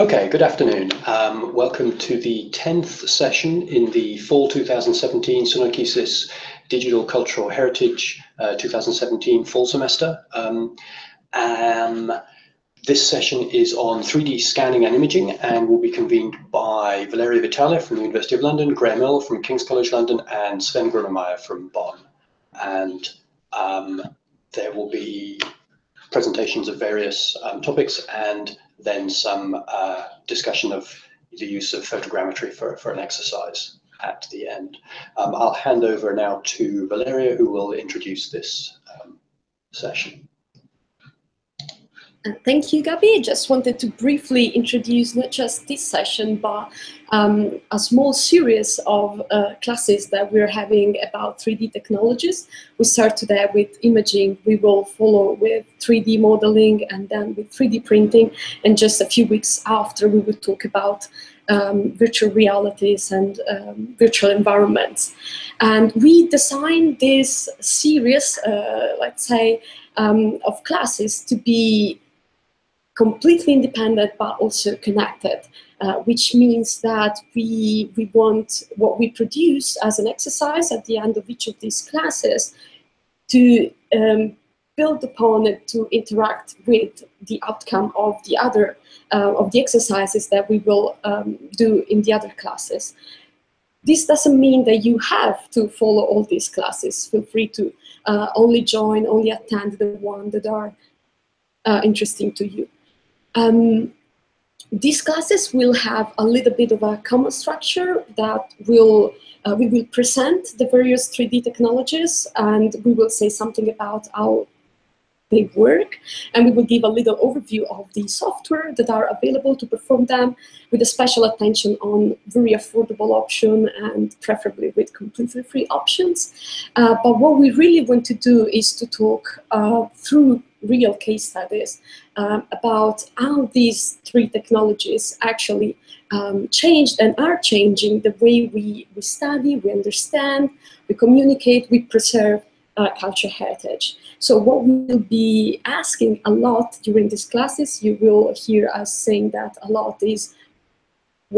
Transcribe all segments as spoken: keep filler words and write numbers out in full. Okay, good afternoon. Um, welcome to the tenth session in the fall two thousand seventeen Sunoikisis Digital Cultural Heritage uh, two thousand seventeen fall semester. Um, um, This session is on three D scanning and imaging and will be convened by Valeria Vitale from the University of London, Graeme Earl from King's College London, and Sven Gronemeyer from Bonn. And um, there will be presentations of various um, topics and then some uh, discussion of the use of photogrammetry for, for an exercise at the end. Um, I'll hand over now to Valeria, who will introduce this um, session. And thank you, Gabby. I just wanted to briefly introduce not just this session, but um, a small series of uh, classes that we're having about three D technologies. We start today with imaging, we will follow with three D modeling, and then with three D printing. And just a few weeks after, we will talk about Um, virtual realities and um, virtual environments. And we designed this series, uh, let's say, um, of classes to be completely independent but also connected, uh, which means that we, we want what we produce as an exercise at the end of each of these classes to um, build upon and to interact with the outcome of the other Uh, of the exercises that we will um, do in the other classes. This doesn't mean that you have to follow all these classes. Feel free to uh, only join, only attend the ones that are uh, interesting to you. Um, these classes will have a little bit of a common structure that will uh, we will present the various three D technologies, and we will say something about how they work, and we will give a little overview of the software that are available to perform them, with a special attention on very affordable option and preferably with completely free options. Uh, but what we really want to do is to talk uh, through real case studies um, about how these three technologies actually um, changed and are changing the way we, we study, we understand, we communicate, we preserve Uh, cultural heritage. So what we'll be asking a lot during these classes, you will hear us saying that a lot, is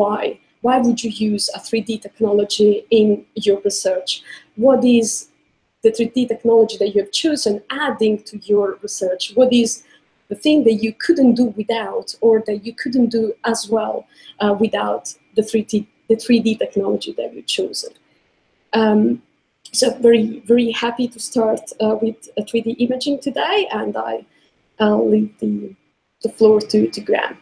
why? Why would you use a three D technology in your research? What is the three D technology that you have chosen adding to your research? What is the thing that you couldn't do without, or that you couldn't do as well uh, without the three D, the three D technology that you've chosen? Um, So very, very happy to start uh, with uh, three D imaging today, and I, I'll leave the, the floor to, to Graeme.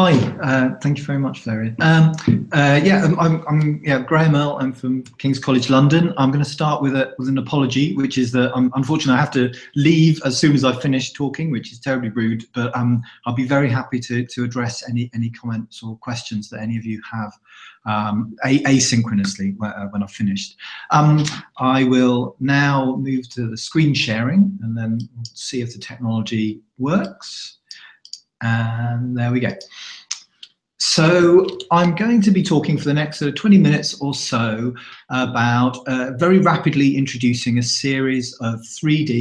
Hi, uh, thank you very much, Florian. Um, uh, yeah, I'm, I'm, I'm yeah, Graeme Earl. I'm from King's College London. I'm going to start with, a, with an apology, which is that I'm, unfortunately I have to leave as soon as I finish talking, which is terribly rude, but um, I'll be very happy to, to address any, any comments or questions that any of you have um, asynchronously when I've finished. Um, I will now move to the screen sharing and then see if the technology works. And there we go. So I'm going to be talking for the next sort of twenty minutes or so about uh, very rapidly introducing a series of three D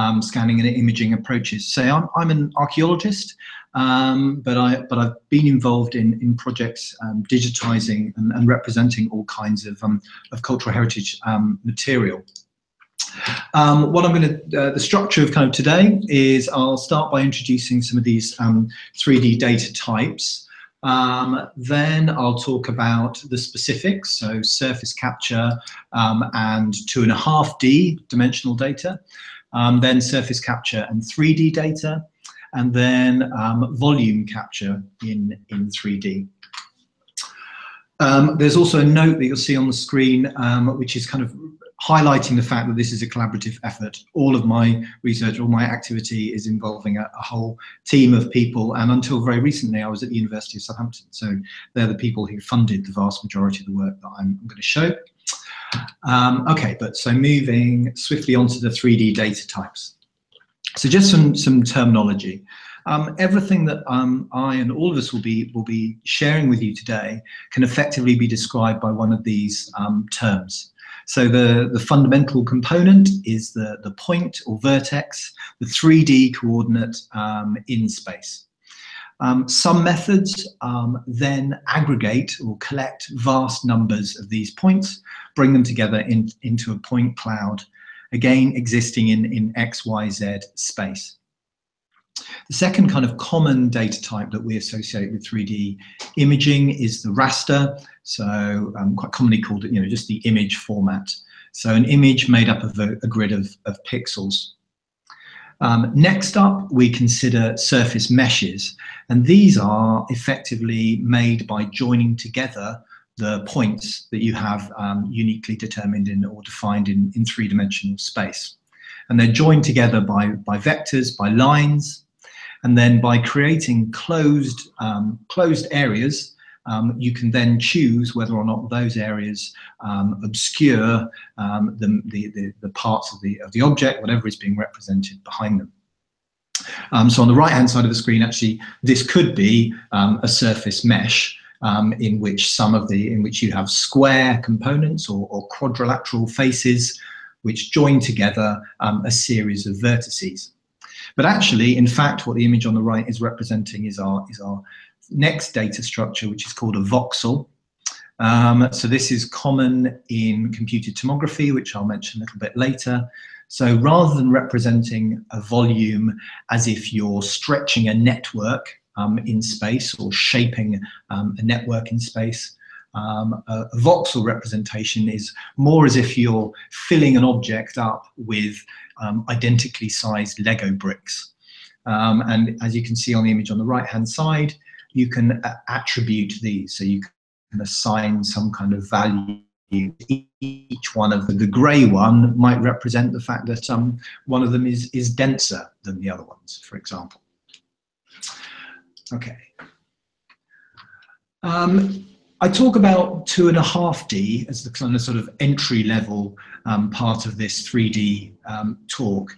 um, scanning and imaging approaches. So I'm, I'm an archaeologist, um, but, I, but I've been involved in, in projects um, digitizing and, and representing all kinds of, um, of cultural heritage um, material. Um, what I'm going to, uh, the structure of kind of today is I'll start by introducing some of these um, three D data types. Um, then I'll talk about the specifics, so surface capture um, and two and a half D dimensional data, um, then surface capture and three D data, and then um, volume capture in, in three D. Um, there's also a note that you'll see on the screen, um, which is kind of highlighting the fact that this is a collaborative effort. All of my research, all my activity is involving a, a whole team of people, and until very recently I was at the University of Southampton, so they're the people who funded the vast majority of the work that I'm, I'm going to show. Um, okay, but so moving swiftly onto the three D data types. So just some, some terminology. Um, everything that um, I and all of us will be, will be sharing with you today can effectively be described by one of these um, terms. So the, the fundamental component is the, the point or vertex, the three D coordinate um, in space. Um, some methods um, then aggregate or collect vast numbers of these points, bring them together in, into a point cloud, again existing in, in X Y Z space. The second kind of common data type that we associate with three D imaging is the raster, so um, quite commonly called, you know, just the image format. So an image made up of a, a grid of, of pixels. Um, next up, we consider surface meshes, and these are effectively made by joining together the points that you have um, uniquely determined in or defined in, in three-dimensional space. And they're joined together by, by vectors, by lines, and then by creating closed, um, closed areas, um, you can then choose whether or not those areas um, obscure um, the, the, the parts of the, of the object, whatever is being represented behind them. Um, so on the right-hand side of the screen, actually, this could be um, a surface mesh um, in which some of the, in which you have square components or, or quadrilateral faces which join together um, a series of vertices. But actually, in fact, what the image on the right is representing is our, is our next data structure, which is called a voxel. Um, so this is common in computed tomography, which I'll mention a little bit later. So rather than representing a volume as if you're stretching a network um, in space or shaping um, a network in space, Um, a, a voxel representation is more as if you're filling an object up with um, identically sized Lego bricks. Um, and as you can see on the image on the right-hand side, you can uh, attribute these. So you can assign some kind of value. Each one of the, the grey one might represent the fact that um, one of them is, is denser than the other ones, for example. Okay. Um, I talk about two and a half D as the kind of sort of entry level um, part of this three D um, talk.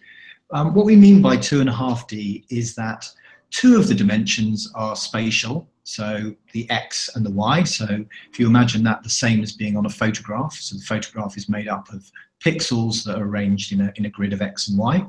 Um, what we mean by two and a half D is that two of the dimensions are spatial, so the X and the Y. So if you imagine that the same as being on a photograph, so the photograph is made up of pixels that are arranged in a, in a grid of X and Y.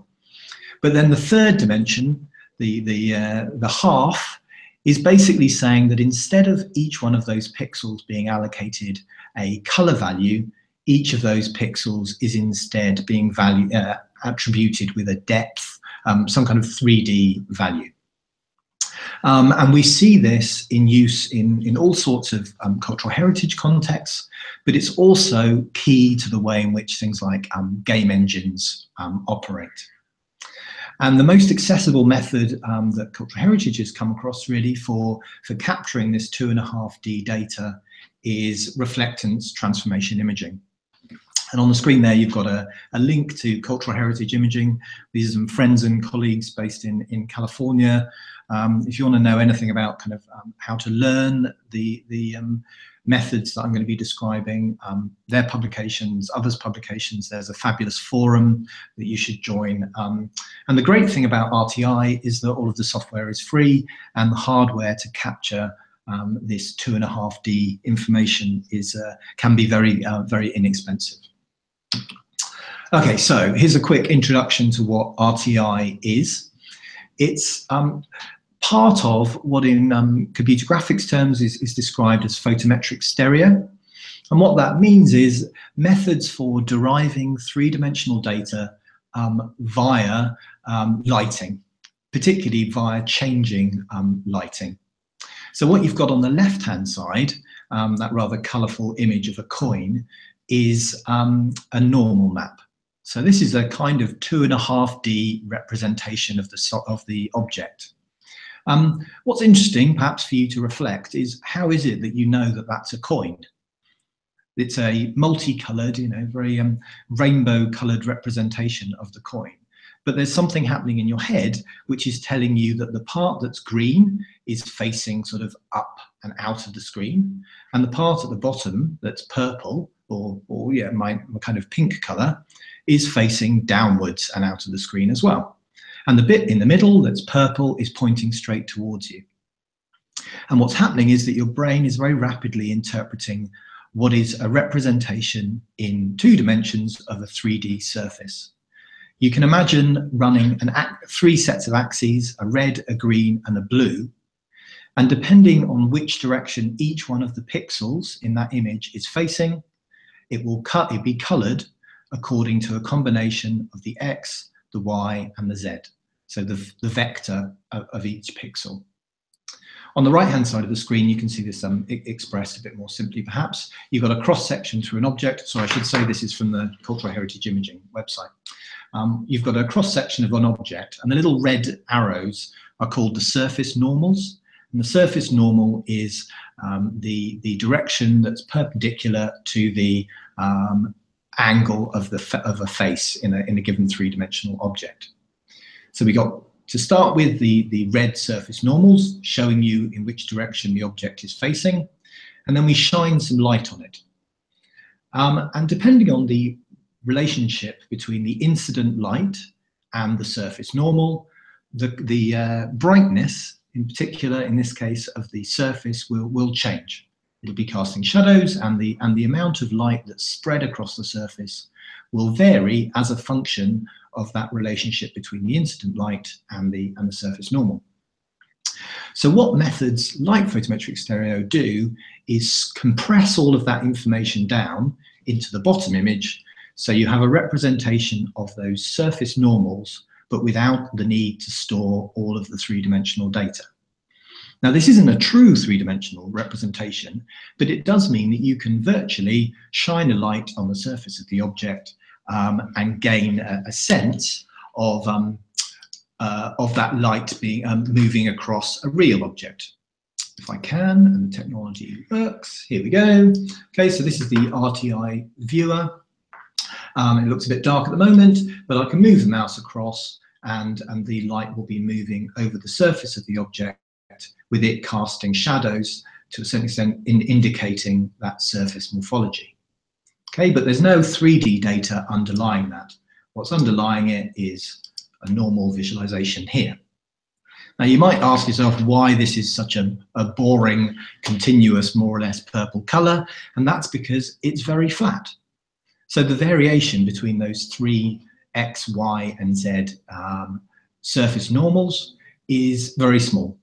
But then the third dimension, the, the, uh, the half, is basically saying that instead of each one of those pixels being allocated a color value, each of those pixels is instead being value, uh, attributed with a depth, um, some kind of three D value. Um, and we see this in use in, in all sorts of um, cultural heritage contexts, but it's also key to the way in which things like um, game engines um, operate. And the most accessible method um, that cultural heritage has come across really for, for capturing this two and a half D data is reflectance transformation imaging. And on the screen there, you've got a, a link to cultural heritage imaging. These are some friends and colleagues based in, in California. Um, if you want to know anything about kind of um, how to learn the, the um, methods that I'm going to be describing, um, their publications, others' publications, there's a fabulous forum that you should join. Um, and the great thing about R T I is that all of the software is free and the hardware to capture um, this two and a half D information is, uh, can be very, uh, very inexpensive. Okay, so here's a quick introduction to what R T I is. It's um, part of what in um, computer graphics terms is, is described as photometric stereo. And what that means is methods for deriving three-dimensional data um, via um, lighting, particularly via changing um, lighting. So what you've got on the left-hand side, um, that rather colourful image of a coin, is um, a normal map. So this is a kind of two and a half D representation of the, of the object. Um, what's interesting, perhaps for you to reflect, is how is it that you know that that's a coin? It's a multicoloured, you know, very um, rainbow-coloured representation of the coin. But there's something happening in your head which is telling you that the part that's green is facing sort of up and out of the screen, and the part at the bottom that's purple, or, or yeah, my, my kind of pink colour, is facing downwards and out of the screen as well. And the bit in the middle that's purple is pointing straight towards you. And what's happening is that your brain is very rapidly interpreting what is a representation in two dimensions of a three D surface. You can imagine running an three sets of axes, a red, a green, and a blue, and depending on which direction each one of the pixels in that image is facing, it will cut, it'll be coloured according to a combination of the X, the Y, and the Z, so the, the vector of, of each pixel. On the right-hand side of the screen, you can see this um, expressed a bit more simply, perhaps. You've got a cross-section through an object. So I should say this is from the Cultural Heritage Imaging website. Um, you've got a cross-section of an object, and the little red arrows are called the surface normals. And the surface normal is um, the, the direction that's perpendicular to the um, angle of, the of a face in a, in a given three-dimensional object. So we got, to start with, the, the red surface normals, showing you in which direction the object is facing, and then we shine some light on it. Um, and depending on the relationship between the incident light and the surface normal, the, the uh, brightness, in particular, in this case, of the surface will, will change. It'll be casting shadows, and the, and the amount of light that's spread across the surface will vary as a function of that relationship between the incident light and the, and the surface normal. So what methods like photometric stereo do is compress all of that information down into the bottom image, so you have a representation of those surface normals, but without the need to store all of the three-dimensional data. Now, this isn't a true three-dimensional representation, but it does mean that you can virtually shine a light on the surface of the object Um, and gain a, a sense of, um, uh, of that light being um, moving across a real object. If I can, and the technology works, here we go. Okay, so this is the R T I viewer. Um, it looks a bit dark at the moment, but I can move the mouse across, and, and the light will be moving over the surface of the object, with it casting shadows to a certain extent, in indicating that surface morphology. Okay, but there's no three D data underlying that. What's underlying it is a normal visualization here. Now, you might ask yourself why this is such a, a boring, continuous, more or less purple color, and that's because it's very flat. So the variation between those three X, Y, and Z um, surface normals is very small.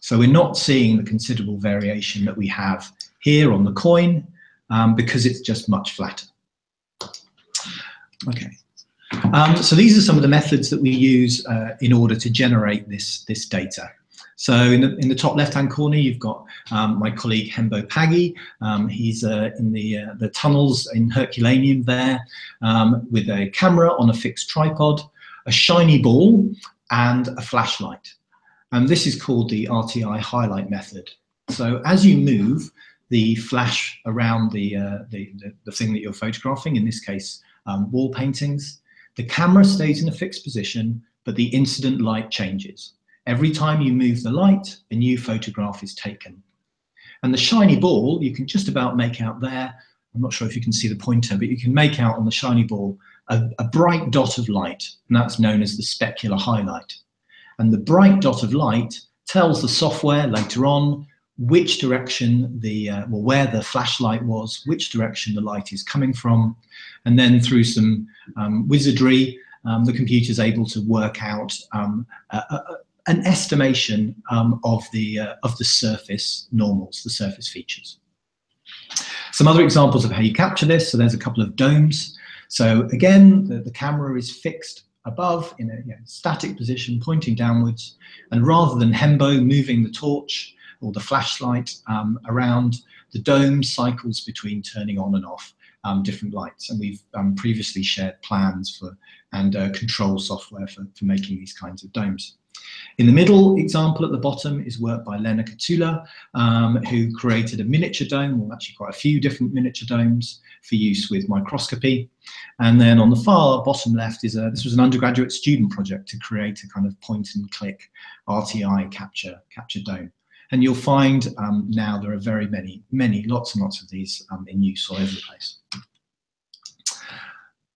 So we're not seeing the considerable variation that we have here on the coin, Um, because it's just much flatter. Okay, um, so these are some of the methods that we use uh, in order to generate this, this data. So in the, in the top left-hand corner, you've got um, my colleague Hembo Pagi. Um, he's uh, in the, uh, the tunnels in Herculaneum there, um, with a camera on a fixed tripod, a shiny ball, and a flashlight. And this is called the R T I highlight method. So as you move, the flash around the, uh, the, the, the thing that you're photographing, in this case, um, wall paintings. The camera stays in a fixed position, but the incident light changes. Every time you move the light, a new photograph is taken. And the shiny ball, you can just about make out there, I'm not sure if you can see the pointer, but you can make out on the shiny ball a, a bright dot of light, and that's known as the specular highlight. And the bright dot of light tells the software later on which direction the, uh, well, where the flashlight was, which direction the light is coming from, and then through some um, wizardry, um, the computer's able to work out um, a, a, an estimation um, of, the, uh, of the surface normals, the surface features. Some other examples of how you capture this, so there's a couple of domes. So again, the, the camera is fixed above in a you know, static position, pointing downwards, and rather than Hembo moving the torch, or the flashlight um, around, the dome cycles between turning on and off um, different lights. And we've um, previously shared plans for and uh, control software for, for making these kinds of domes. In the middle example at the bottom is work by Lena Catula, um, who created a miniature dome, or actually quite a few different miniature domes for use with microscopy. And then on the far bottom left is a, this was an undergraduate student project to create a kind of point and click R T I capture, capture dome. And you'll find um, now there are very many, many, lots and lots of these um, in use all over the place.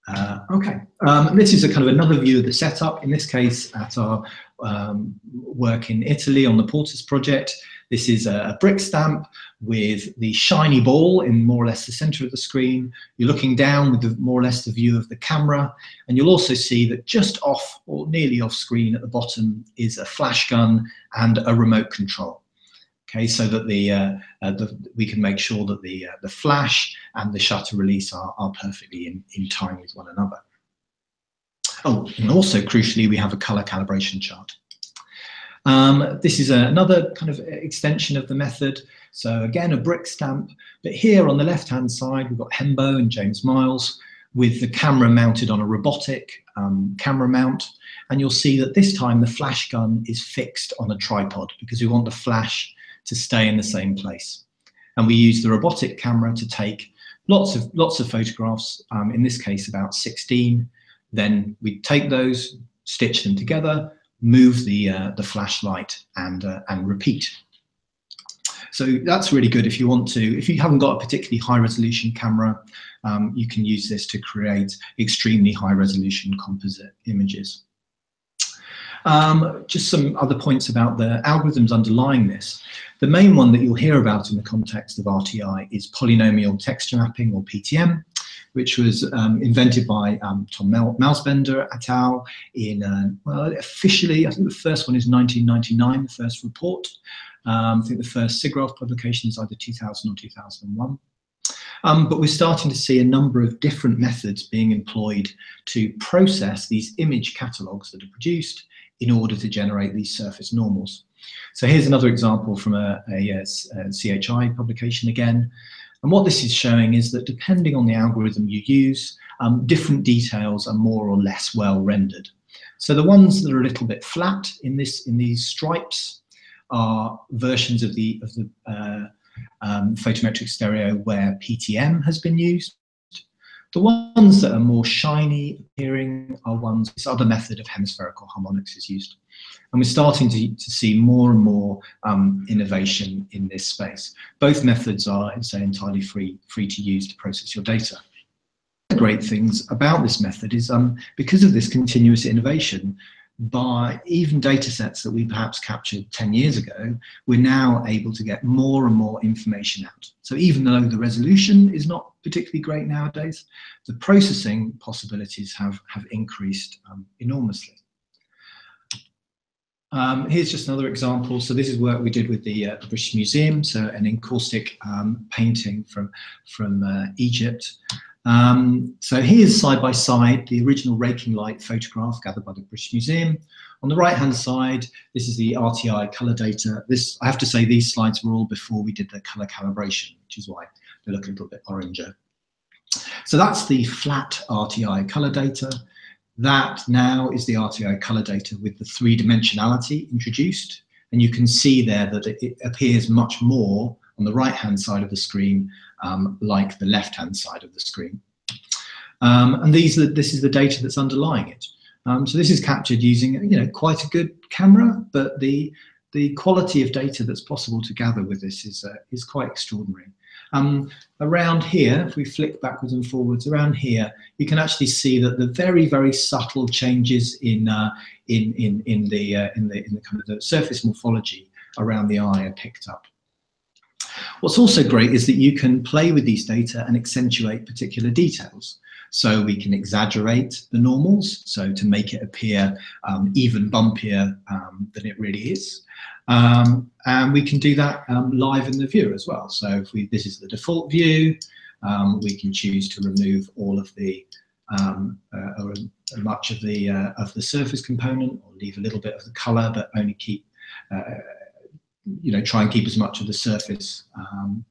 Uh, okay, um, this is a kind of another view of the setup, in this case at our um, work in Italy on the Portus project. This is a brick stamp with the shiny ball in more or less the center of the screen. You're looking down with the, more or less the view of the camera, and you'll also see that just off or nearly off screen at the bottom is a flash gun and a remote control. Okay, so that the, uh, uh, the we can make sure that the, uh, the flash and the shutter release are, are perfectly in, in time with one another. Oh, and also crucially, we have a color calibration chart. Um, this is a, another kind of extension of the method. So again, a brick stamp, but here on the left-hand side, we've got Hembo and James Miles with the camera mounted on a robotic um, camera mount. And you'll see that this time the flash gun is fixed on a tripod because we want the flash to stay in the same place. And we use the robotic camera to take lots of, lots of photographs, um, in this case about sixteen. Then we take those, stitch them together, move the, uh, the flashlight and, uh, and repeat. So that's really good if you want to, if you haven't got a particularly high resolution camera, um, you can use this to create extremely high resolution composite images. Um, just some other points about the algorithms underlying this. The main one that you'll hear about in the context of R T I is polynomial texture mapping, or P T M, which was um, invented by um, Tom Mousbender et al. in, uh, well, officially, I think the first one is nineteen ninety-nine, the first report. Um, I think the first SIGGRAPH publication is either two thousand or two thousand one. Um, but we're starting to see a number of different methods being employed to process these image catalogues that are produced in order to generate these surface normals. So here's another example from a, a, a, a C H I publication again. And what this is showing is that depending on the algorithm you use, um, different details are more or less well rendered. So the ones that are a little bit flat in, this, in these stripes are versions of the, of the uh, um, photometric stereo where P T M has been used. The ones that are more shiny appearing are ones, this other method of hemispherical harmonics is used. And we're starting to, to see more and more um, innovation in this space. Both methods are, I'd say, entirely free, free to use to process your data. One of the great things about this method is um, because of this continuous innovation, by even data sets that we perhaps captured ten years ago, we're now able to get more and more information out. So even though the resolution is not particularly great nowadays, the processing possibilities have, have increased um, enormously. Um, here's just another example. So this is work we did with the uh, British Museum, so an encaustic um, painting from, from uh, Egypt. Um, so here's side by side the original raking light photograph gathered by the British Museum. On the right hand side, this is the R T I colour data. This, I have to say, these slides were all before we did the colour calibration, which is why they look a little bit oranger. So that's the flat R T I colour data. That now is the R T I colour data with the three dimensionality introduced. And you can see there that it appears much more on the right hand side of the screen, um, like the left hand side of the screen. Um, and these, this is the data that's underlying it. Um, so this is captured using, you know, quite a good camera, but the, the quality of data that's possible to gather with this is, uh, is quite extraordinary. Um, around here, if we flick backwards and forwards, around here, you can actually see that the very, very subtle changes in, uh, in, in, in, the, uh, in, the, in the kind of the surface morphology around the eye are picked up. What's also great is that you can play with these data and accentuate particular details. So we can exaggerate the normals, so to make it appear um, even bumpier um, than it really is. Um, and we can do that um, live in the view as well. So if we, this is the default view, um, we can choose to remove all of the, um, uh, or much of the, uh, of the surface component, or leave a little bit of the color, but only keep, uh, you know, try and keep as much of the surface, um,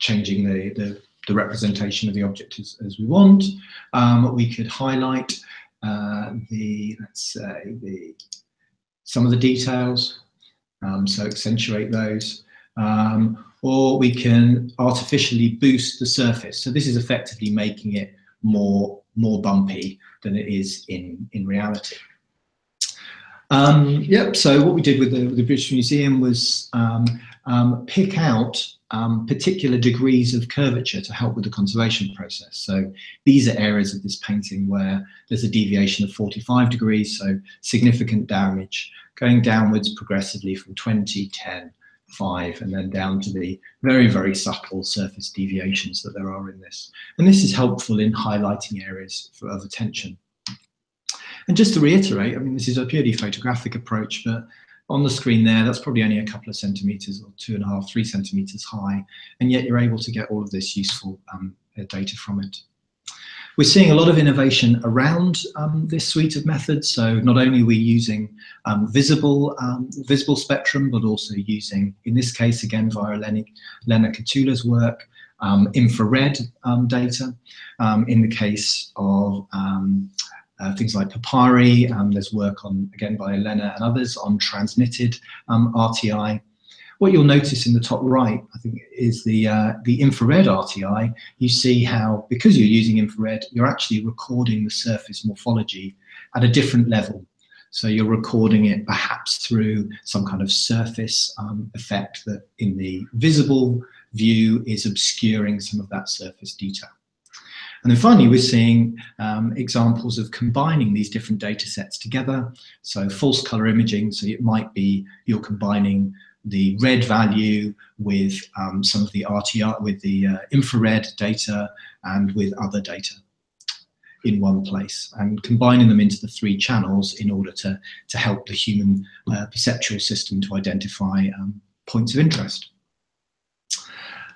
changing the, the, the representation of the object as, as we want. Um, we could highlight uh, the, let's say, the, some of the details, um, so accentuate those, um, or we can artificially boost the surface. So this is effectively making it more, more bumpy than it is in, in reality. Um, yep, so what we did with the, with the British Museum was um, um, pick out um, particular degrees of curvature to help with the conservation process. So these are areas of this painting where there's a deviation of forty-five degrees, so significant damage, going downwards progressively from twenty, ten, five, and then down to the very, very subtle surface deviations that there are in this. And this is helpful in highlighting areas of attention. And just to reiterate, I mean, this is a purely photographic approach, but on the screen there, that's probably only a couple of centimetres, or two and a half, three centimetres high, and yet you're able to get all of this useful um, data from it. We're seeing a lot of innovation around um, this suite of methods, so not only are we using um, visible, um, visible spectrum, but also using, in this case, again, via Lena Catula's work, um, infrared um, data. Um, in the case of um, uh, things like papyri, um, there's work on, again, by Lena and others on transmitted um, R T I. What you'll notice in the top right, I think, is the, uh, the infrared R T I. You see how, because you're using infrared, you're actually recording the surface morphology at a different level. So you're recording it perhaps through some kind of surface um, effect that in the visible view is obscuring some of that surface detail. And then finally, we're seeing um, examples of combining these different data sets together. So false color imaging, so it might be you're combining the red value with um, some of the R T I, with the uh, infrared data and with other data in one place, and combining them into the three channels in order to, to help the human uh, perceptual system to identify um, points of interest.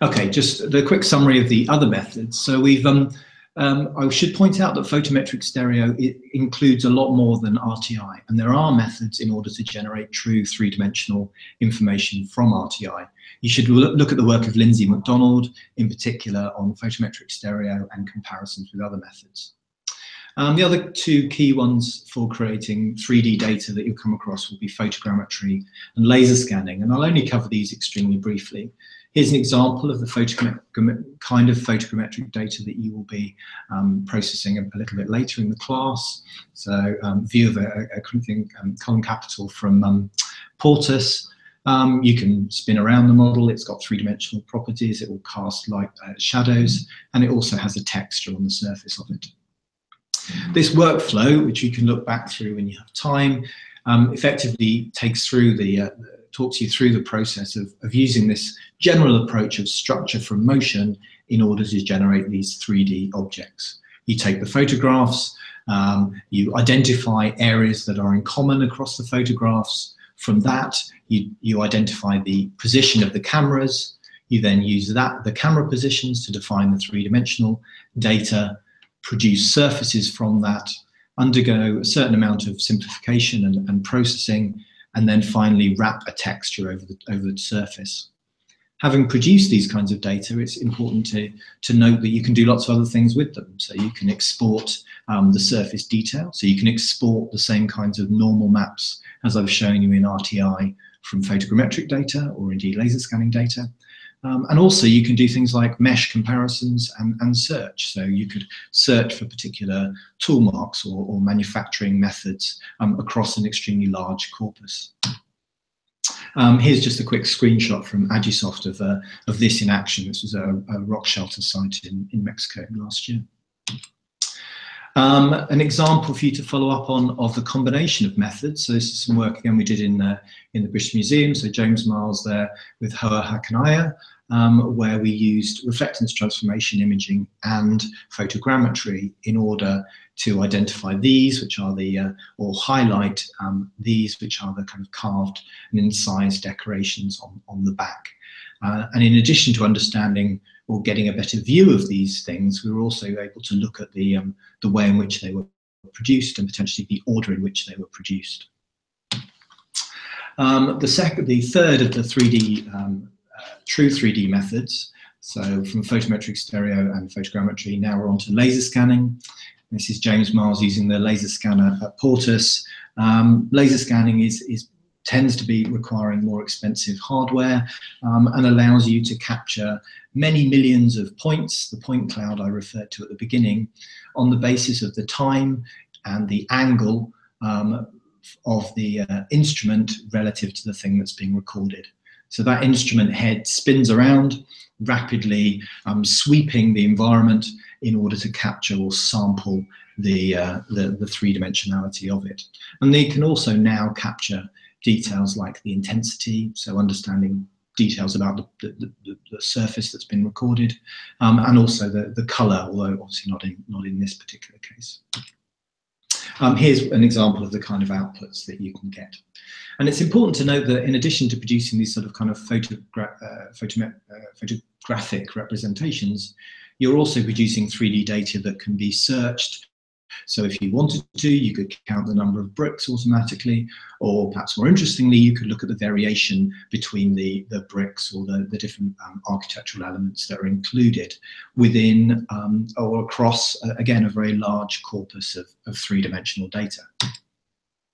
Okay, just the quick summary of the other methods. So we've, um, um, I should point out that photometric stereo, it includes a lot more than R T I, and there are methods in order to generate true three-dimensional information from R T I. You should look at the work of Lindsay MacDonald, in particular, on photometric stereo and comparisons with other methods. Um, the other two key ones for creating three D data that you'll come across will be photogrammetry and laser scanning, and I'll only cover these extremely briefly. Here's an example of the kind of photogrammetric data that you will be um, processing a, a little bit later in the class. So um, view of a, a, a um, column capital from um, Portus. Um, you can spin around the model. It's got three-dimensional properties. It will cast light uh, shadows, and it also has a texture on the surface of it. This workflow, which you can look back through when you have time, um, effectively takes through the uh, talks you through the process of, of using this general approach of structure from motion in order to generate these three D objects. You take the photographs, um, you identify areas that are in common across the photographs. From that, you, you identify the position of the cameras. You then use that, the camera positions, to define the three-dimensional data, produce surfaces from that, undergo a certain amount of simplification and, and processing, and then finally wrap a texture over the, over the surface. Having produced these kinds of data, it's important to, to note that you can do lots of other things with them. So you can export um, the surface detail. So you can export the same kinds of normal maps as I've shown you in R T I from photogrammetric data or indeed laser scanning data. Um, and also you can do things like mesh comparisons and, and search. So you could search for particular tool marks or, or manufacturing methods um, across an extremely large corpus. Um, here's just a quick screenshot from Agisoft of, uh, of this in action. This was a, a rock shelter site in, in Mexico last year. Um, an example for you to follow up on of the combination of methods. So this is some work, again, we did in, uh, in the British Museum. So James Miles there with Hoa Hakanaya, um, where we used reflectance transformation imaging and photogrammetry in order to identify these, which are the, uh, or highlight um, these, which are the kind of carved and incised decorations on, on the back. Uh, and in addition to understanding or getting a better view of these things, we were also able to look at the, um, the way in which they were produced and potentially the order in which they were produced. Um, the, second, the third of the three D, um, uh, true three D methods, so from photometric stereo and photogrammetry, now we're on to laser scanning. This is James Miles using the laser scanner at Portus. Um, laser scanning is, is tends to be requiring more expensive hardware um, and allows you to capture many millions of points, the point cloud I referred to at the beginning, on the basis of the time and the angle um, of the uh, instrument relative to the thing that's being recorded. So that instrument head spins around rapidly, um, sweeping the environment in order to capture or sample the, uh, the, the three-dimensionality of it. And they can also now capture details like the intensity, so understanding details about the, the, the, the surface that's been recorded, um, and also the, the colour, although obviously not in, not in this particular case. Um, here's an example of the kind of outputs that you can get. And it's important to note that in addition to producing these sort of kind of photogra uh, photo uh, photographic representations, you're also producing three D data that can be searched. So if you wanted to, you could count the number of bricks automatically, or perhaps more interestingly, you could look at the variation between the, the bricks or the, the different um, architectural elements that are included within um, or across, uh, again, a very large corpus of, of three-dimensional data.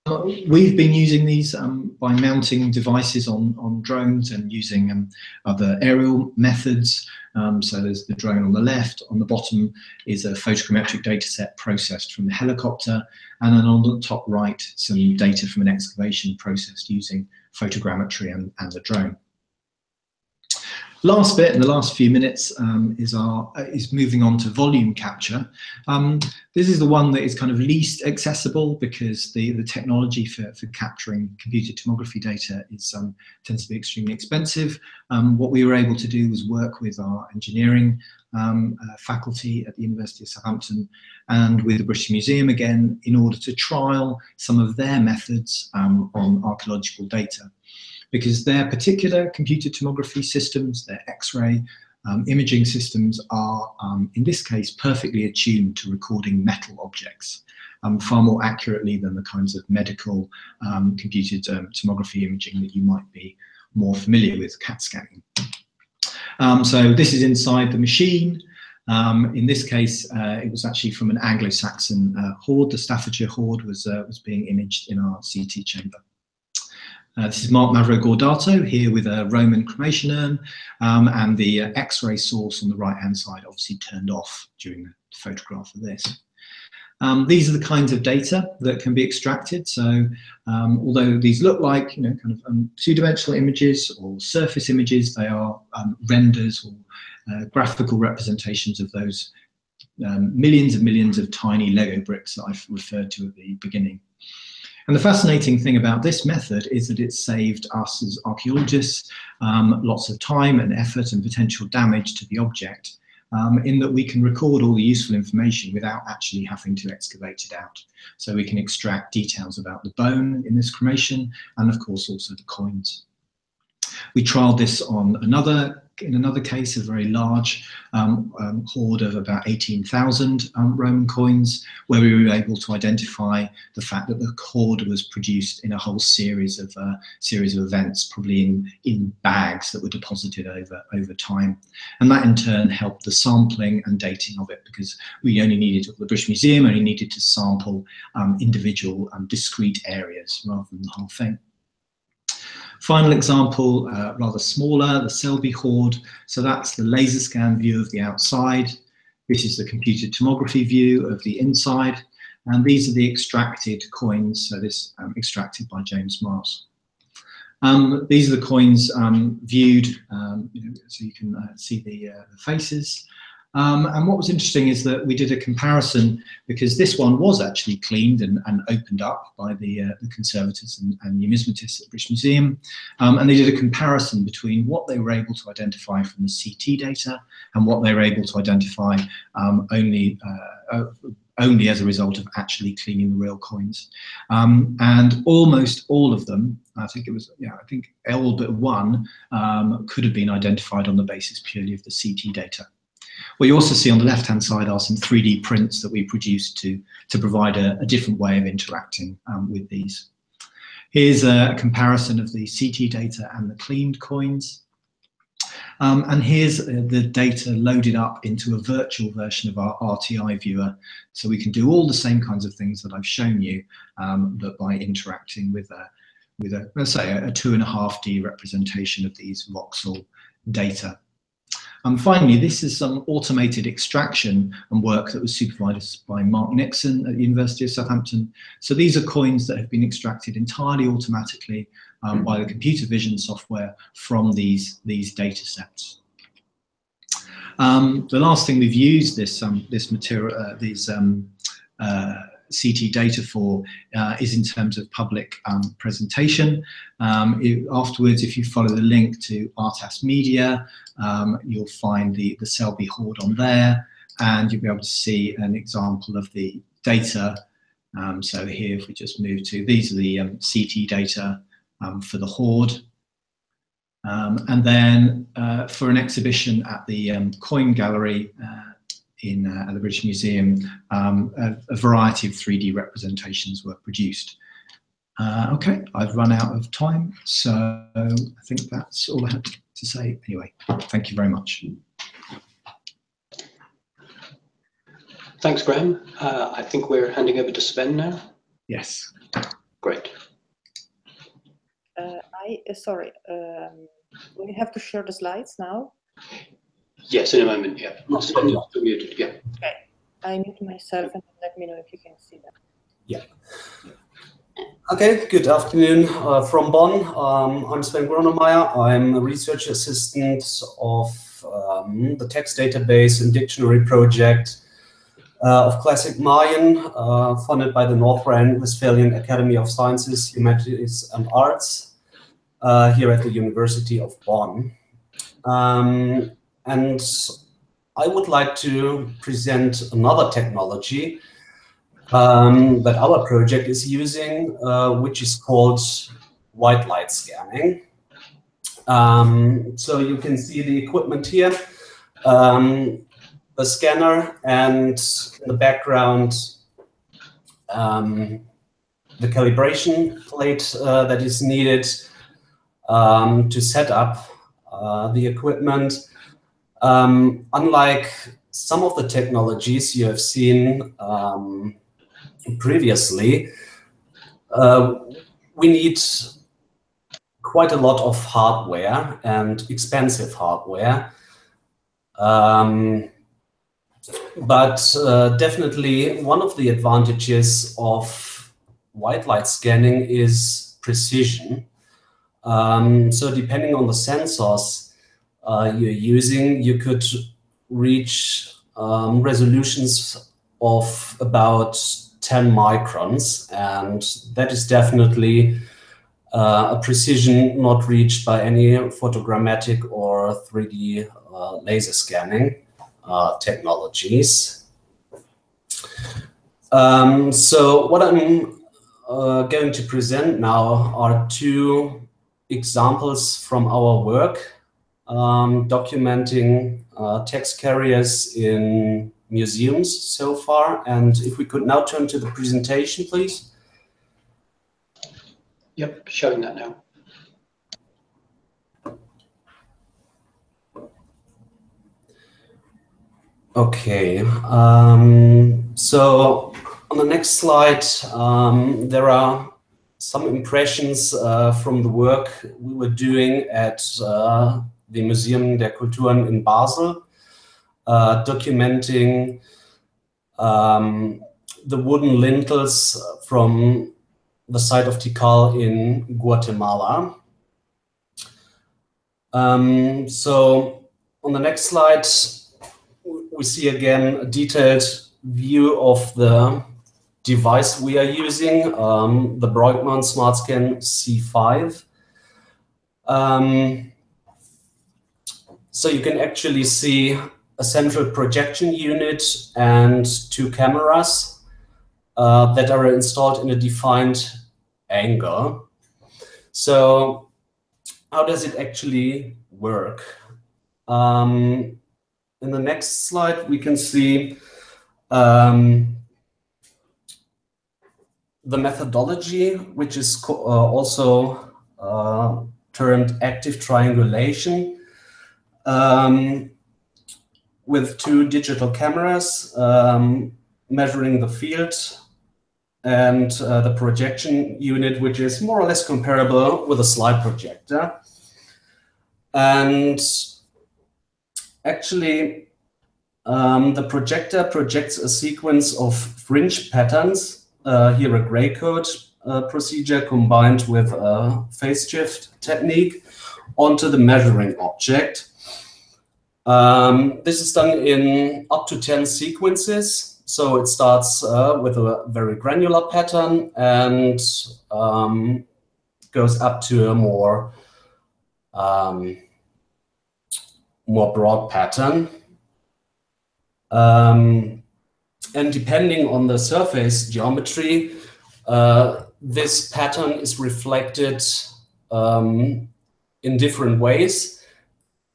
Uh, we've been using these um, by mounting devices on, on drones and using um, other aerial methods. Um, so there's the drone on the left. On the bottom is a photogrammetric data set processed from the helicopter. And then on the top right, some data from an excavation processed using photogrammetry and, and the drone. Last bit in the last few minutes um, is our uh, is moving on to volume capture. Um, this is the one that is kind of least accessible because the the technology for, for capturing computed tomography data is um, tends to be extremely expensive. Um, what we were able to do was work with our engineering um, uh, faculty at the University of Southampton and with the British Museum again in order to trial some of their methods um, on archaeological data, because their particular computed tomography systems, their X-ray um, imaging systems are, um, in this case, perfectly attuned to recording metal objects, um, far more accurately than the kinds of medical um, computed um, tomography imaging that you might be more familiar with, C A T scanning. Um, so this is inside the machine. Um, in this case, uh, it was actually from an Anglo-Saxon uh, hoard. The Staffordshire hoard was, uh, was being imaged in our C T chamber. Uh, this is Mark Mavrogordato here with a Roman cremation urn um, and the uh, X-ray source on the right-hand side obviously turned off during the photograph of this. Um, these are the kinds of data that can be extracted. So um, although these look like, you know, kind of um, two-dimensional images or surface images, they are um, renders or uh, graphical representations of those um, millions and millions of tiny Lego bricks that I've referred to at the beginning. And the fascinating thing about this method is that it's saved us as archaeologists um, lots of time and effort and potential damage to the object, um, in that we can record all the useful information without actually having to excavate it out. So we can extract details about the bone in this cremation and of course also the coins. We trialled this on another in another case, a very large um, um, hoard of about eighteen thousand um, Roman coins, where we were able to identify the fact that the hoard was produced in a whole series of uh, series of events, probably in, in bags that were deposited over, over time. And that in turn helped the sampling and dating of it, because we only needed, the British Museum only needed to sample um, individual um, discrete areas rather than the whole thing. Final example, uh, rather smaller, the Selby hoard. So that's the laser scan view of the outside. This is the computed tomography view of the inside. And these are the extracted coins, so this um, extracted by James Miles. Um, these are the coins um, viewed, um, you know, so you can uh, see the, uh, the faces. Um, and what was interesting is that we did a comparison because this one was actually cleaned and, and opened up by the, uh, the conservators and, and numismatists at the British Museum. Um, and they did a comparison between what they were able to identify from the C T data and what they were able to identify um, only, uh, only as a result of actually cleaning the real coins. Um, and almost all of them, I think it was, yeah, I think all but one um, could have been identified on the basis purely of the C T data. What you also see on the left-hand side are some three D prints that we produced to, to provide a, a different way of interacting um, with these. Here's a comparison of the C T data and the cleaned coins. Um, and here's uh, the data loaded up into a virtual version of our R T I viewer. So we can do all the same kinds of things that I've shown you, um, but by interacting with, a, with a, let's say, a two and a half D representation of these voxel data. And finally, this is some automated extraction and work that was supervised by Mark Nixon at the University of Southampton. So these are coins that have been extracted entirely automatically um, by the computer vision software from these, these data sets. Um, the last thing we've used this, um, this material, uh, these um, uh, C T data for uh, is in terms of public um, presentation. Um, it, afterwards, if you follow the link to Artas Media, um, you'll find the, the Selby Hoard on there, and you'll be able to see an example of the data. Um, so here, if we just move to, these are the um, C T data um, for the hoard. Um, and then uh, for an exhibition at the um, Coin Gallery, uh, in uh, at the British Museum, um, a, a variety of three D representations were produced. Uh, okay, I've run out of time, so I think that's all I had to say. Anyway, thank you very much. Thanks, Graeme. Uh, I think we're handing over to Sven now. Yes. Great. Uh, I uh, sorry, um, we have to share the slides now. Yes, in a moment, yeah. yeah. Okay, I mute myself and let me know if you can see that. Yeah. Okay, good afternoon uh, from Bonn. Um, I'm Sven Gronemeyer. I'm a research assistant of um, the text database and dictionary project uh, of Classic Mayan, uh, funded by the North Rhine-Westphalian Academy of Sciences, Humanities and Arts, uh, here at the University of Bonn. Um, And I would like to present another technology um, that our project is using, uh, which is called white light scanning. Um, so you can see the equipment here, um, the scanner, and in the background, um, the calibration plate uh, that is needed um, to set up uh, the equipment. Um, unlike some of the technologies you have seen um, previously, uh, we need quite a lot of hardware and expensive hardware. Um, but uh, definitely one of the advantages of white light scanning is precision. Um, so depending on the sensors Uh, you're using, you could reach um, resolutions of about ten microns, and that is definitely uh, a precision not reached by any photogrammetric or three D uh, laser scanning uh, technologies. Um, so what I'm uh, going to present now are two examples from our work, Um, documenting uh, text carriers in museums so far. And if we could now turn to the presentation, please. Yep, showing that now. Okay, um, so on the next slide, um, there are some impressions uh, from the work we were doing at uh, the Museum der Kulturen in Basel, uh, documenting um, the wooden lintels from the site of Tikal in Guatemala. Um, so on the next slide, we see again a detailed view of the device we are using, um, the Breukmann SmartScan C five. Um, So you can actually see a central projection unit and two cameras uh, that are installed in a defined angle. So how does it actually work? Um, in the next slide, we can see um, the methodology, which is co uh, also uh, termed active triangulation. Um, with two digital cameras um, measuring the field and uh, the projection unit, which is more or less comparable with a slide projector. And actually um, the projector projects a sequence of fringe patterns, uh, here a gray code uh, procedure combined with a phase shift technique, onto the measuring object. Um, this is done in up to ten sequences. So it starts uh, with a very granular pattern and um, goes up to a more um, more broad pattern. Um, and depending on the surface geometry, uh, this pattern is reflected um, in different ways.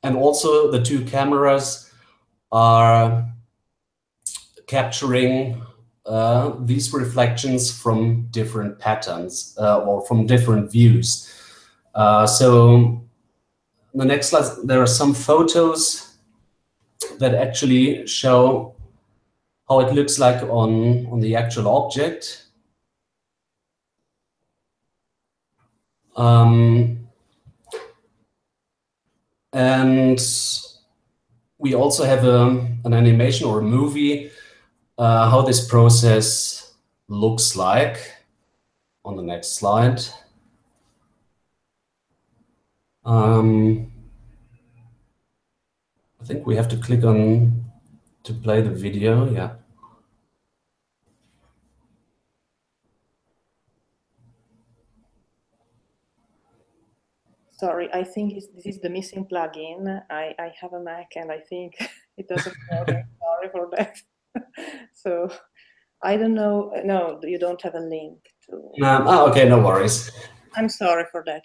And also the two cameras are capturing uh, these reflections from different patterns uh, or from different views. Uh, so the next slide, there are some photos that actually show how it looks like on, on the actual object. Um, And we also have a, an animation or a movie, uh, how this process looks like on the next slide. Um, I think we have to click on to play the video, yeah. Sorry, I think it's, this is the missing plugin. I, I have a Mac and I think it doesn't work. Sorry for that. So I don't know. No, you don't have a link to. Um, oh, okay, no worries. I'm sorry for that.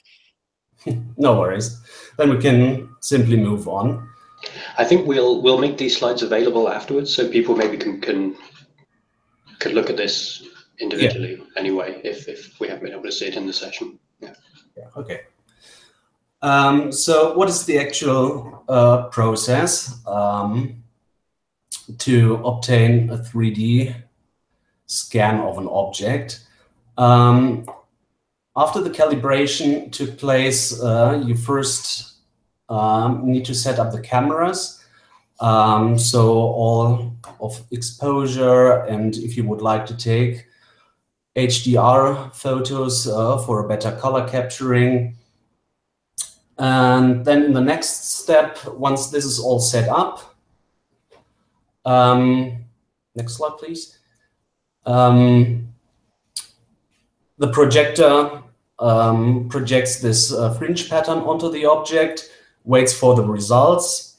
No worries. Then we can simply move on. I think we'll we'll make these slides available afterwards, so people maybe can can could look at this individually, yeah. Anyway, if if we haven't been able to see it in the session. Yeah. Yeah. Okay. Um, so what is the actual uh, process um, to obtain a three D scan of an object? Um, after the calibration took place, uh, you first um, need to set up the cameras. Um, so all of exposure, and if you would like to take H D R photos uh, for a better color capturing. And then in the next step, once this is all set up, um, next slide, please. Um, the projector um, projects this uh, fringe pattern onto the object, waits for the results.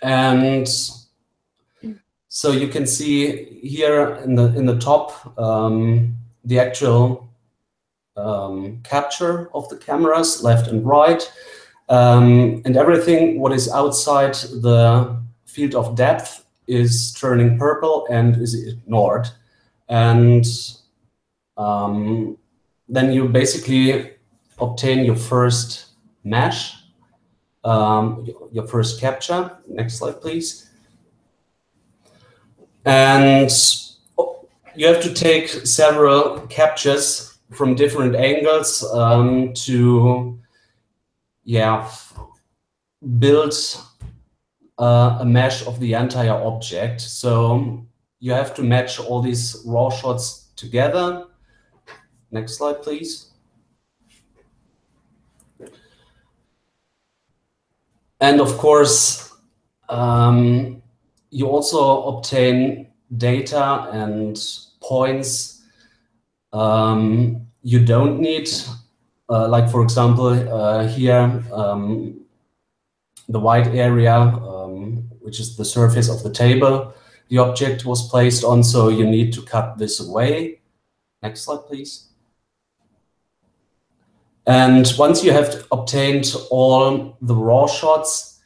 And so you can see here in the, in the top, um, the actual Um, capture of the cameras, left and right, um, and everything what is outside the field of depth is turning purple and is ignored. And um, then you basically obtain your first mesh, um, your first capture. Next slide, please. And you have to take several captures from different angles um, to, yeah, build uh, a mesh of the entire object. So you have to match all these raw shots together. Next slide, please. And of course, um, you also obtain data and points Um, you don't need, uh, like for example, uh, here, um, the white area, um, which is the surface of the table the object was placed on, so you need to cut this away. Next slide, please. And once you have obtained all the raw shots,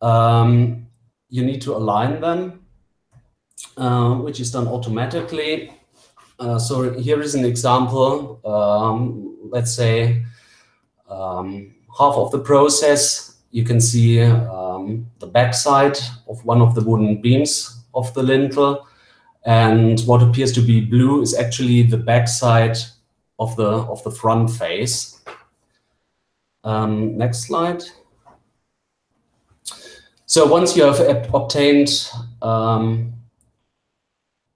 um, you need to align them, uh, which is done automatically. Uh, so here is an example, um, let's say um, half of the process. You can see um, the backside of one of the wooden beams of the lintel, and what appears to be blue is actually the backside of the, of the front face. Um, next slide. So once you have obtained um,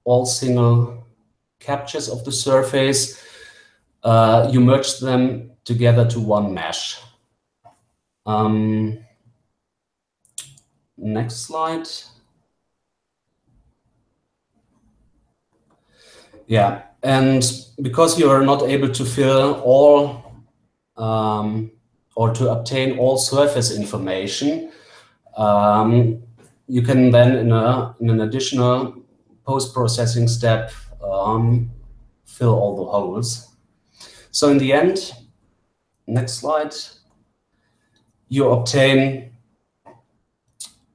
all single captures of the surface, uh, you merge them together to one mesh. Um, next slide. Yeah, and because you are not able to fill all um, or to obtain all surface information, um, you can then in, a, in an additional post-processing step um, fill all the holes. So in the end, next slide, you obtain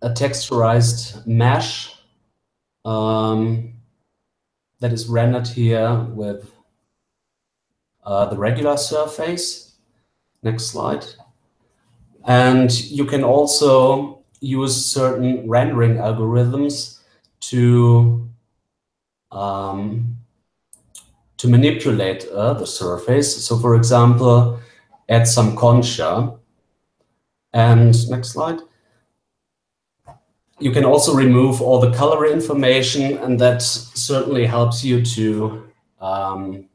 a texturized mesh um, that is rendered here with uh, the regular surface. Next slide. And you can also use certain rendering algorithms to um, to manipulate uh, the surface. So, for example, add some concha. And next slide. You can also remove all the color information, and that certainly helps you to um,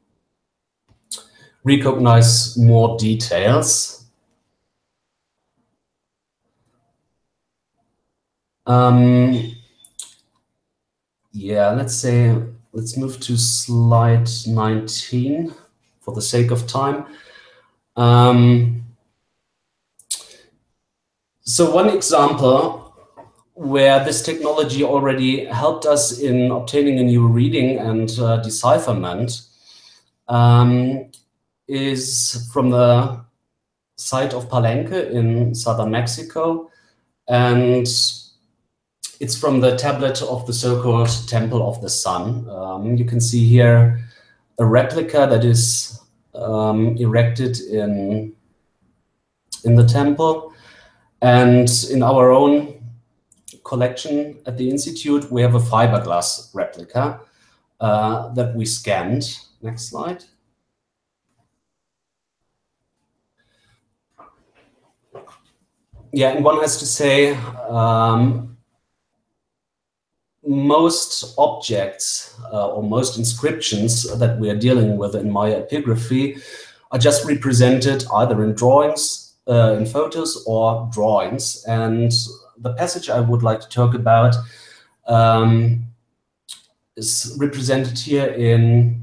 recognize more details. Um, yeah, let's say, let's move to slide nineteen for the sake of time. Um, so one example where this technology already helped us in obtaining a new reading and uh, decipherment um, is from the site of Palenque in southern Mexico. And it's from the tablet of the so-called Temple of the Sun. Um, you can see here a replica that is um, erected in, in the temple. And in our own collection at the Institute, we have a fiberglass replica uh, that we scanned. Next slide. Yeah, and one has to say, um, most objects uh, or most inscriptions that we are dealing with in Maya epigraphy are just represented either in drawings, uh, in photos, or drawings. And the passage I would like to talk about um, is represented here in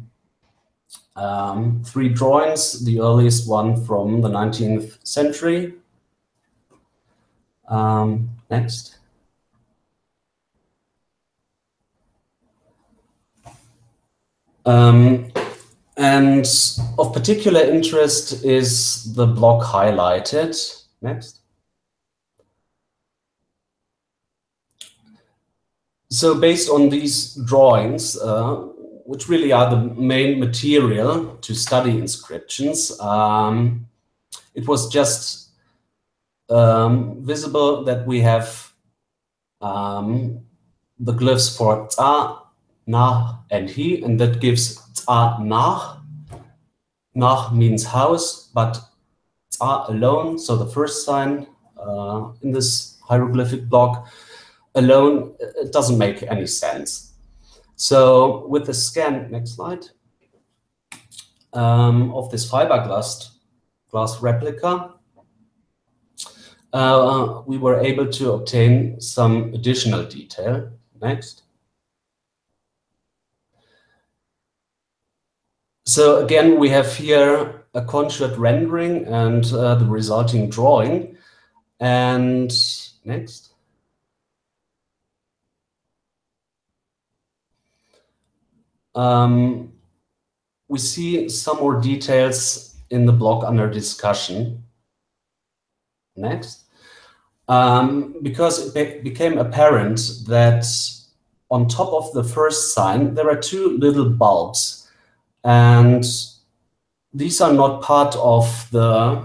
um, three drawings, the earliest one from the nineteenth century. Um, next. Um, and of particular interest is the block highlighted. Next. So based on these drawings, uh, which really are the main material to study inscriptions, um, it was just um, visible that we have um, the glyphs for t'a, nah, and he, and that gives t'a, nah. Nah means house, but t'a alone, so the first sign uh, in this hieroglyphic block, alone, it doesn't make any sense. So with the scan, next slide, um, of this fiberglass glass replica, uh, we were able to obtain some additional detail. Next. So again, we have here a concert rendering and uh, the resulting drawing. And next. Um, we see some more details in the block under discussion. Next. Um, because it be became apparent that on top of the first sign, there are two little bulbs. And these are not part of the,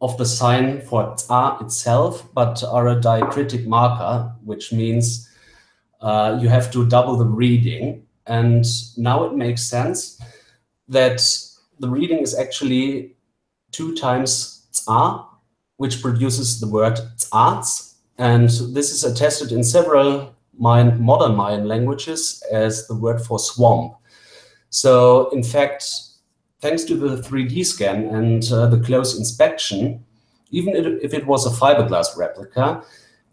of the sign for t'a itself, but are a diacritic marker, which means uh, you have to double the reading. And now it makes sense that the reading is actually two times t'a, which produces the word t'a, And this is attested in several Mayan, modern Mayan languages as the word for swamp. So in fact, thanks to the three D scan and uh, the close inspection, even if it was a fiberglass replica,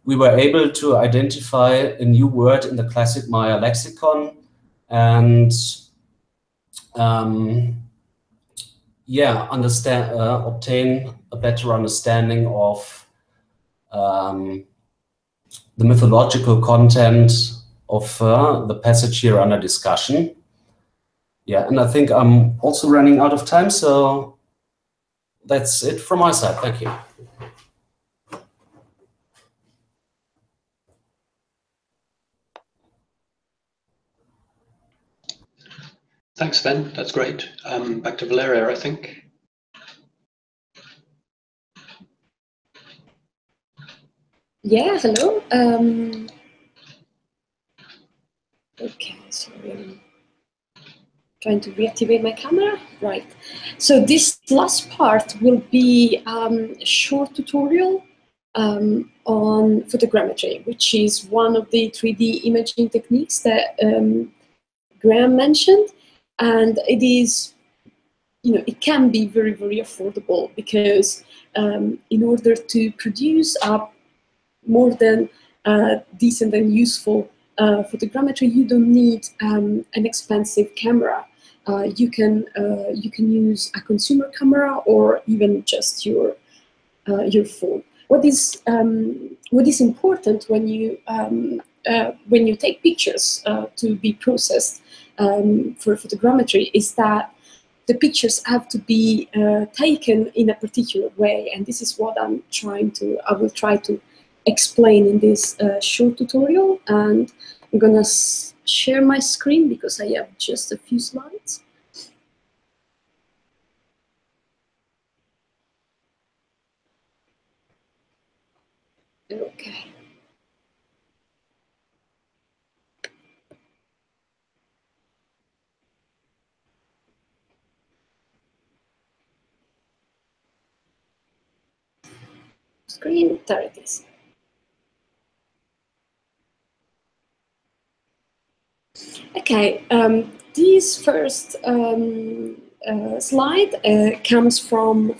we were able to identify a new word in the classic Maya lexicon. And um, yeah, understand, uh, obtain a better understanding of um, the mythological content of uh, the passage here under discussion. Yeah, and I think I'm also running out of time, so that's it from my side. Thank you. Thanks, Sven. That's great. Um, back to Valeria, I think. Yeah, hello. Um, okay, sorry. I'm trying to reactivate my camera. Right. So this last part will be um, a short tutorial um, on photogrammetry, which is one of the three D imaging techniques that um, Graeme mentioned. And it is, you know, it can be very, very affordable because um, in order to produce a more than uh, decent and useful uh, photogrammetry, you don't need um, an expensive camera. Uh, you can uh, you can use a consumer camera or even just your uh, your phone. What is um, what is important when you um, uh, when you take pictures uh, to be processed. Um, for photogrammetry is that the pictures have to be uh, taken in a particular way, and this is what I'm trying to, I will try to explain in this uh, short tutorial. And I'm gonna share my screen because I have just a few slides. Okay. Screen, there it is. Okay, um, this first um, uh, slide uh, comes from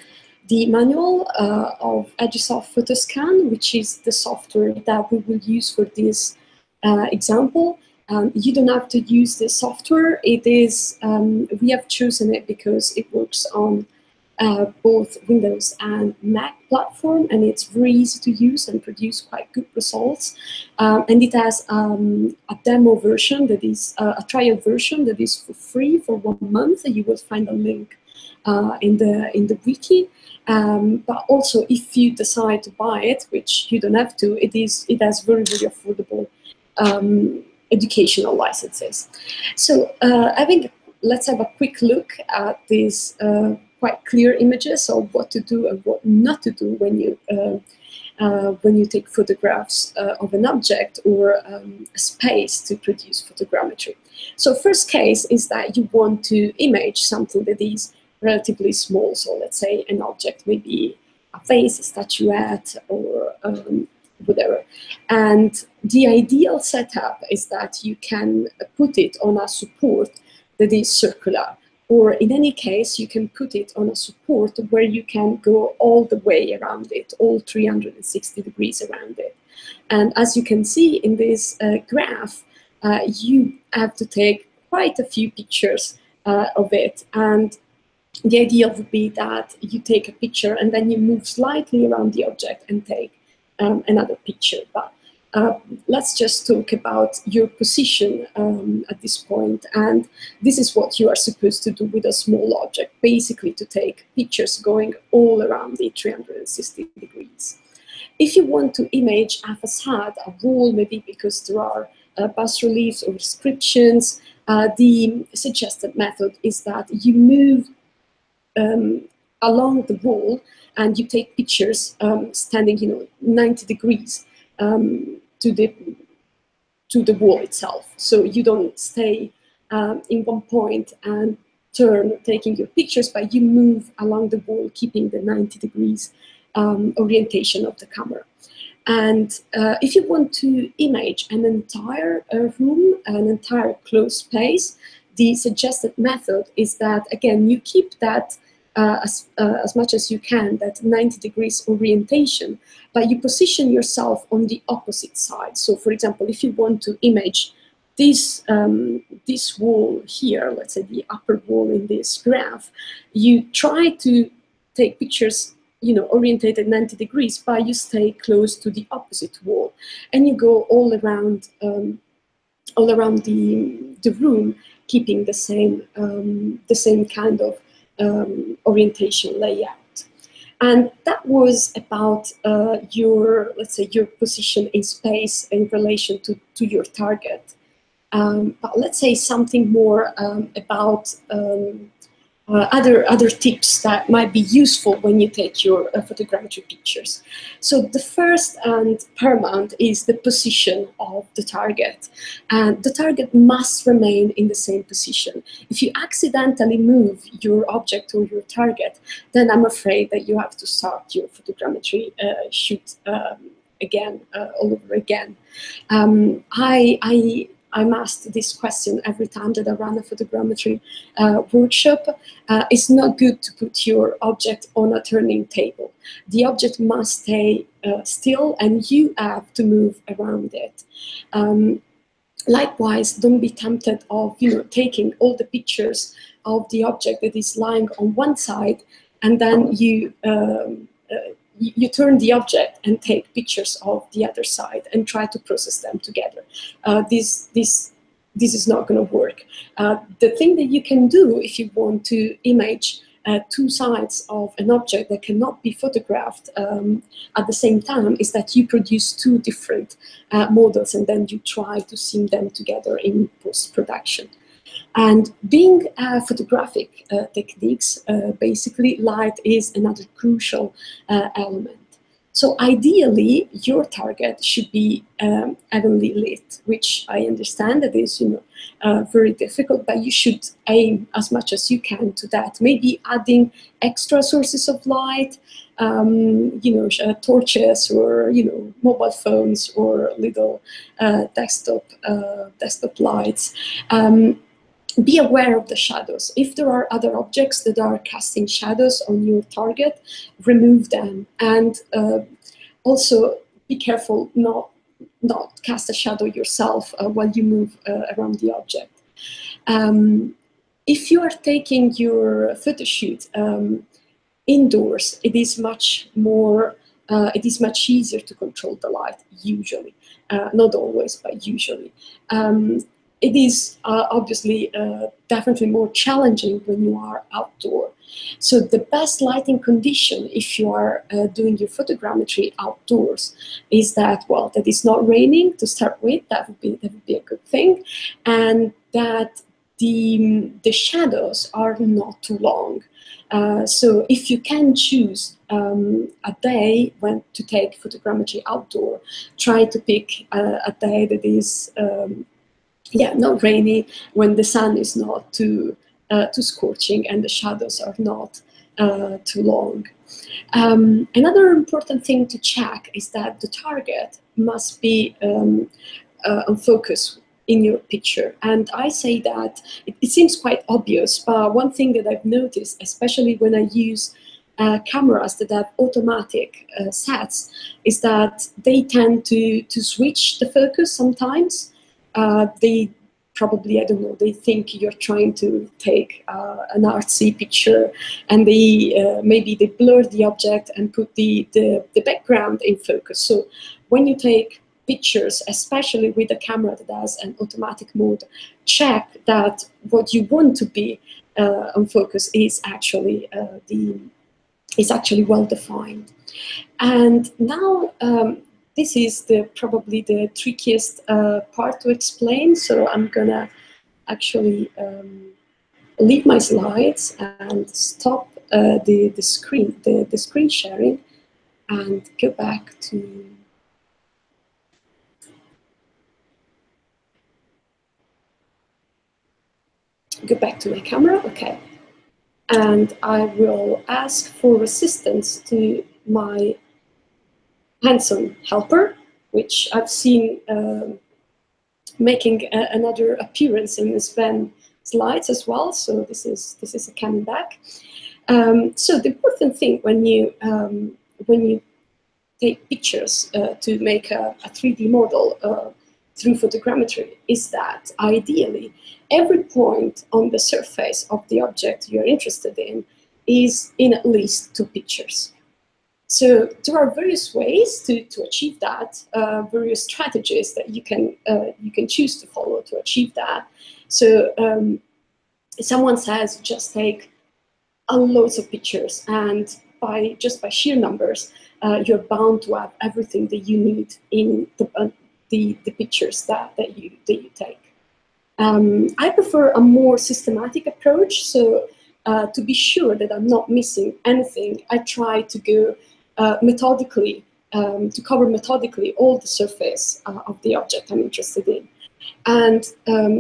the manual uh, of Agisoft Photoscan, which is the software that we will use for this uh, example. Um, you don't have to use this software. It is, um, we have chosen it because it works on Uh, both Windows and Mac platform, and it's very easy to use and produce quite good results. Um, and it has um, a demo version that is uh, a trial version that is for free for one month. You will find a link uh, in the in the wiki. Um, but also, if you decide to buy it, which you don't have to, it is it has very very affordable um, educational licenses. So uh, I think let's have a quick look at this. Uh, quite clear images of what to do and what not to do when you uh, uh, when you take photographs uh, of an object or um, a space to produce photogrammetry. So first case is that you want to image something that is relatively small. So let's say an object, maybe a vase, a statuette, or um, whatever. And the ideal setup is that you can put it on a support that is circular. Or in any case, you can put it on a support where you can go all the way around it, all three hundred sixty degrees around it. And as you can see in this uh, graph, uh, you have to take quite a few pictures uh, of it. And the idea would be that you take a picture and then you move slightly around the object and take um, another picture. But Uh, let's just talk about your position um, at this point. And this is what you are supposed to do with a small object, basically to take pictures going all around the three hundred sixty degrees. If you want to image a facade, a wall, maybe because there are uh, bas reliefs or inscriptions, uh, the suggested method is that you move um, along the wall and you take pictures um, standing, you know, ninety degrees. Um, to the to the wall itself, so you don't stay um, in one point and turn taking your pictures, but you move along the wall keeping the ninety degrees um, orientation of the camera. And uh, if you want to image an entire uh, room, an entire closed space, the suggested method is that, again, you keep that uh, as, uh, as much as you can, that ninety degrees orientation, but you position yourself on the opposite side. So, for example, if you want to image this, um, this wall here, let's say the upper wall in this graph, you try to take pictures, you know, orientated ninety degrees, but you stay close to the opposite wall, and you go all around, um, all around the the room, keeping the same um, the same kind of um, orientation layout. And that was about uh, your, let's say, your position in space in relation to to your target. Um, but let's say something more um, about. Um, Uh, other, other tips that might be useful when you take your uh, photogrammetry pictures. So the first and paramount is the position of the target. And the target must remain in the same position. If you accidentally move your object or your target, then I'm afraid that you have to start your photogrammetry uh, shoot um, again, uh, all over again. Um, I, I I'm asked this question every time that I run a photogrammetry uh, workshop. Uh, it's not good to put your object on a turning table. The object must stay uh, still, and you have to move around it. Um, likewise, don't be tempted of, you know, taking all the pictures of the object that is lying on one side, and then you um, uh, you turn the object and take pictures of the other side and try to process them together. Uh, this, this, this is not going to work. Uh, the thing that you can do if you want to image uh, two sides of an object that cannot be photographed um, at the same time is that you produce two different uh, models, and then you try to sync them together in post-production. And being uh, photographic uh, techniques, uh, basically light is another crucial uh, element. So ideally, your target should be um, heavenly lit, which I understand that is, you know, uh, very difficult, but you should aim as much as you can to that. Maybe adding extra sources of light, um, you know, uh, torches, or, you know, mobile phones, or little uh, desktop uh, desktop lights. Um, Be aware of the shadows. If there are other objects that are casting shadows on your target, remove them. And uh, also be careful not not cast a shadow yourself uh, while you move uh, around the object. Um, if you are taking your photo shoot um, indoors, it is much more uh, it is much easier to control the light. Usually, uh, not always, but usually. Um, It is uh, obviously uh, definitely more challenging when you are outdoor. So the best lighting condition, if you are uh, doing your photogrammetry outdoors, is that, well, that it's not raining to start with. That would be that would be a good thing, and that the the shadows are not too long. Uh, so if you can choose um, a day when to take photogrammetry outdoor, try to pick uh, a day that is. Um, Yeah, not rainy, when the sun is not too uh, too scorching and the shadows are not uh, too long. Um, another important thing to check is that the target must be um, uh, on focus in your picture. And I say that it, it seems quite obvious, but one thing that I've noticed, especially when I use Uh, cameras that have automatic uh, sets, is that they tend to to switch the focus sometimes. Uh, they probably, I don't know, they think you're trying to take uh, an artsy picture, and they uh, maybe they blur the object and put the, the, the background in focus. So when you take pictures, especially with a camera that has an automatic mode, check that what you want to be uh, on focus is actually uh, the is actually well defined. And now. Um, This is the, probably the trickiest uh, part to explain, so I'm gonna actually um, leave my slides and stop uh, the, the screen the, the screen sharing and go back to. Go back to my camera, okay. And I will ask for assistance to my handsome helper, which I've seen um, making a, another appearance in Sven's slides as well. So this is this is a coming back. Um, so the important thing when you um, when you take pictures uh, to make a, a three D model uh, through photogrammetry is that ideally every point on the surface of the object you're interested in is in at least two pictures. So there are various ways to, to achieve that, uh, various strategies that you can uh, you can choose to follow to achieve that. So um, someone says just take a loads of pictures, and by just by sheer numbers, uh, you're bound to have everything that you need in the uh, the, the pictures that that you that you take. Um, I prefer a more systematic approach. So uh, to be sure that I'm not missing anything, I try to go Uh, methodically, um, to cover methodically all the surface uh, of the object I'm interested in. And um,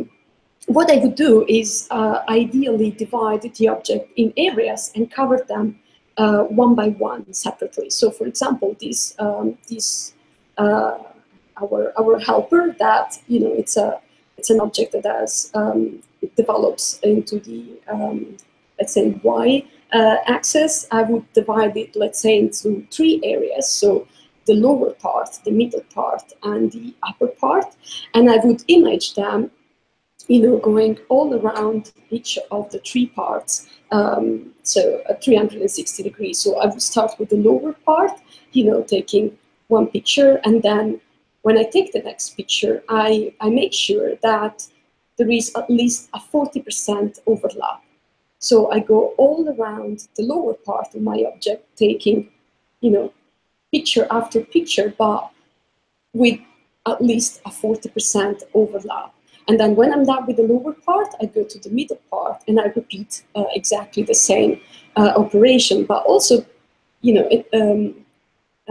what I would do is uh, ideally divide the object in areas and cover them uh, one by one separately. So for example, this, um, this uh, our, our helper that, you know, it's, a, it's an object that has, um, it develops into the, um, let's say, Y Uh, axis. I would divide it, let's say, into three areas, so the lower part, the middle part, and the upper part, and I would image them, you know, going all around each of the three parts, um, so at three hundred sixty degrees. So I would start with the lower part, you know, taking one picture, and then when I take the next picture, I, I make sure that there is at least a forty percent overlap. So I go all around the lower part of my object, taking, you know, picture after picture, but with at least a forty percent overlap. And then when I'm done with the lower part, I go to the middle part and I repeat uh, exactly the same uh, operation, but also, you know, it, um,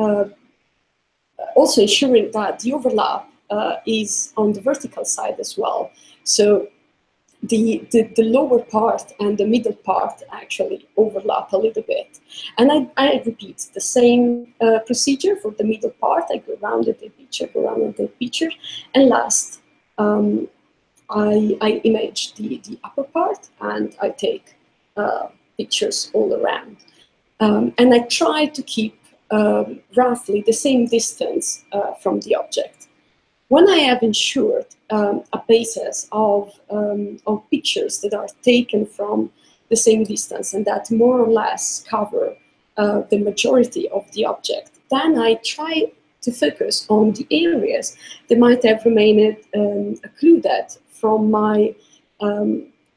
uh, also ensuring that the overlap uh, is on the vertical side as well. So The, the, the lower part and the middle part actually overlap a little bit. And I, I repeat the same uh, procedure for the middle part. I go around the picture, go around the picture. And last, um, I, I image the, the upper part and I take uh, pictures all around. Um, and I try to keep um, roughly the same distance uh, from the object. When I have ensured um, a basis of, um, of pictures that are taken from the same distance and that more or less cover uh, the majority of the object, then I try to focus on the areas that might have remained um, occluded from my, um,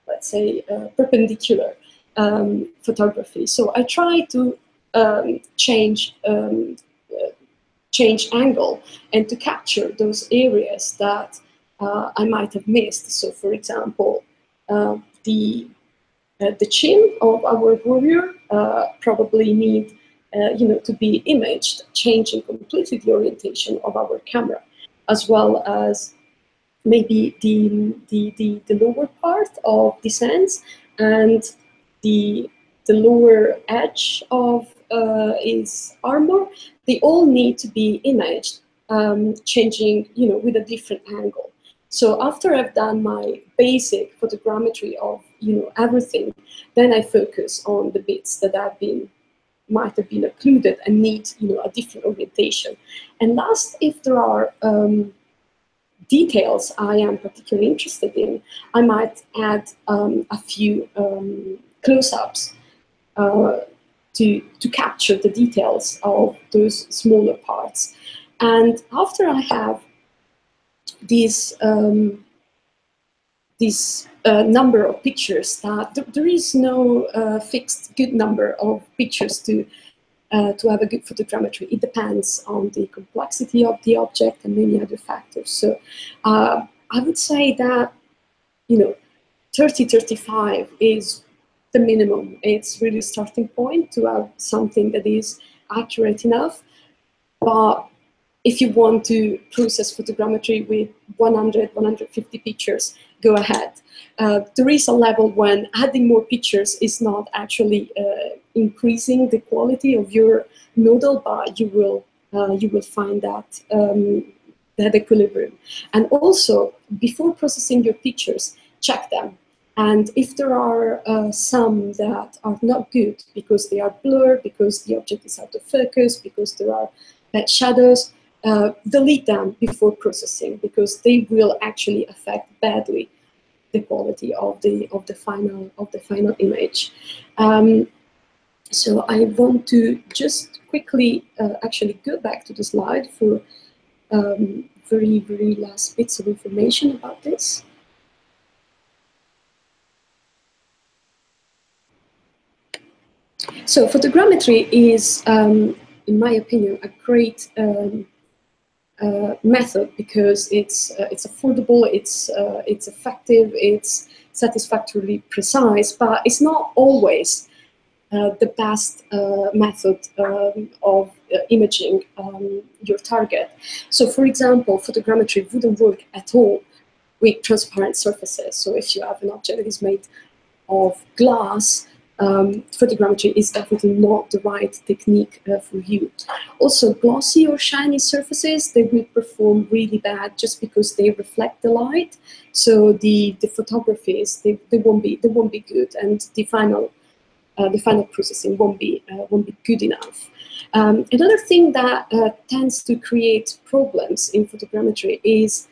let's say, uh, perpendicular um, photography. So I try to um, change um, change angle and to capture those areas that uh, I might have missed. So for example, uh, the, uh, the chin of our warrior uh, probably need uh, you know, to be imaged, changing completely the orientation of our camera, as well as maybe the, the, the, the lower part of the sands and the, the lower edge of uh, his armor. They all need to be imaged, um, changing, you know, with a different angle. So after I've done my basic photogrammetry of, you know, everything, then I focus on the bits that have been, might have been occluded and need, you know, a different orientation. And last, if there are um, details I am particularly interested in, I might add um, a few um, close-ups uh, To, to capture the details of those smaller parts. And after I have these, um, these uh, number of pictures, that th there is no uh, fixed good number of pictures to, uh, to have a good photogrammetry. It depends on the complexity of the object and many other factors. So uh, I would say that, you know, thirty, thirty-five is the minimum. It's really a starting point to have something that is accurate enough. But if you want to process photogrammetry with one hundred, one hundred fifty pictures, go ahead. Uh, there is a level when adding more pictures is not actually uh, increasing the quality of your model, but you will uh, you will find that um, that equilibrium. And also, before processing your pictures, check them. And if there are uh, some that are not good because they are blurred, because the object is out of focus, because there are bad shadows, uh, delete them before processing, because they will actually affect badly the quality of the of the final of the final image. Um, so I want to just quickly uh, actually go back to the slide for um, very very last bits of information about this. So photogrammetry is, um, in my opinion, a great um, uh, method because it's uh, it's affordable, it's uh, it's effective, it's satisfactorily precise, but it's not always uh, the best uh, method um, of uh, imaging um, your target. So, for example, photogrammetry wouldn't work at all with transparent surfaces. So, if you have an object that is made of glass, Um, photogrammetry is definitely not the right technique uh, for you. Also, glossy or shiny surfaces, they will perform really bad just because they reflect the light. So the the photographies they, they won't be they won't be good, and the final uh, the final processing won't be uh, won't be good enough. Um, another thing that uh, tends to create problems in photogrammetry is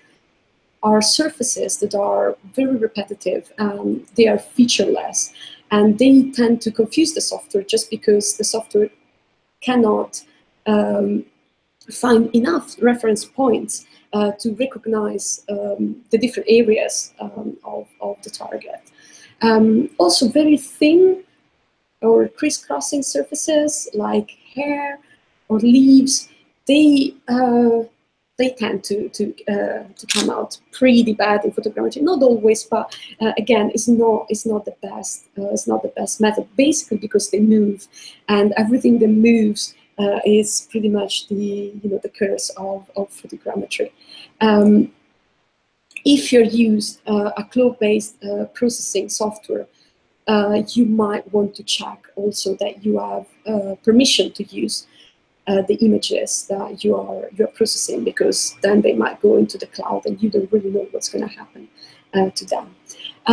are surfaces that are very repetitive. Um, they are featureless. And they tend to confuse the software just because the software cannot um, find enough reference points uh, to recognize um, the different areas um, of, of the target. Um, also, very thin or crisscrossing surfaces like hair or leaves, they uh, they tend to to uh, to come out pretty bad in photogrammetry. Not always, but uh, again, it's not it's not the best uh, it's not the best method. Basically, because they move, and everything that moves uh, is pretty much the you know the curse of of photogrammetry. Um, if you're used uh, a cloud-based uh, processing software, uh, you might want to check also that you have uh, permission to use Uh, the images that you are you're processing, because then they might go into the cloud and you don't really know what's going to happen uh, to them.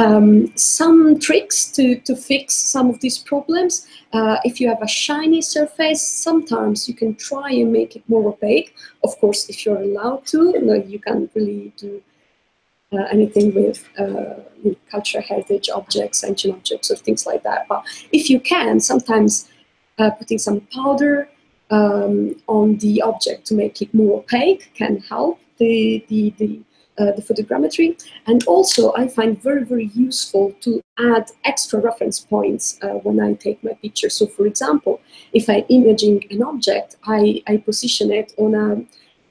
Um, some tricks to, to fix some of these problems. Uh, if you have a shiny surface, sometimes you can try and make it more opaque. Of course, if you're allowed to, you know, you can't really do uh, anything with, uh, with cultural heritage objects, ancient objects or things like that. But if you can, sometimes uh, putting some powder Um, on the object to make it more opaque can help the the the, uh, the photogrammetry. And also, I find very very useful to add extra reference points uh, when I take my picture. So, for example, if I'm imaging an object, I I position it on a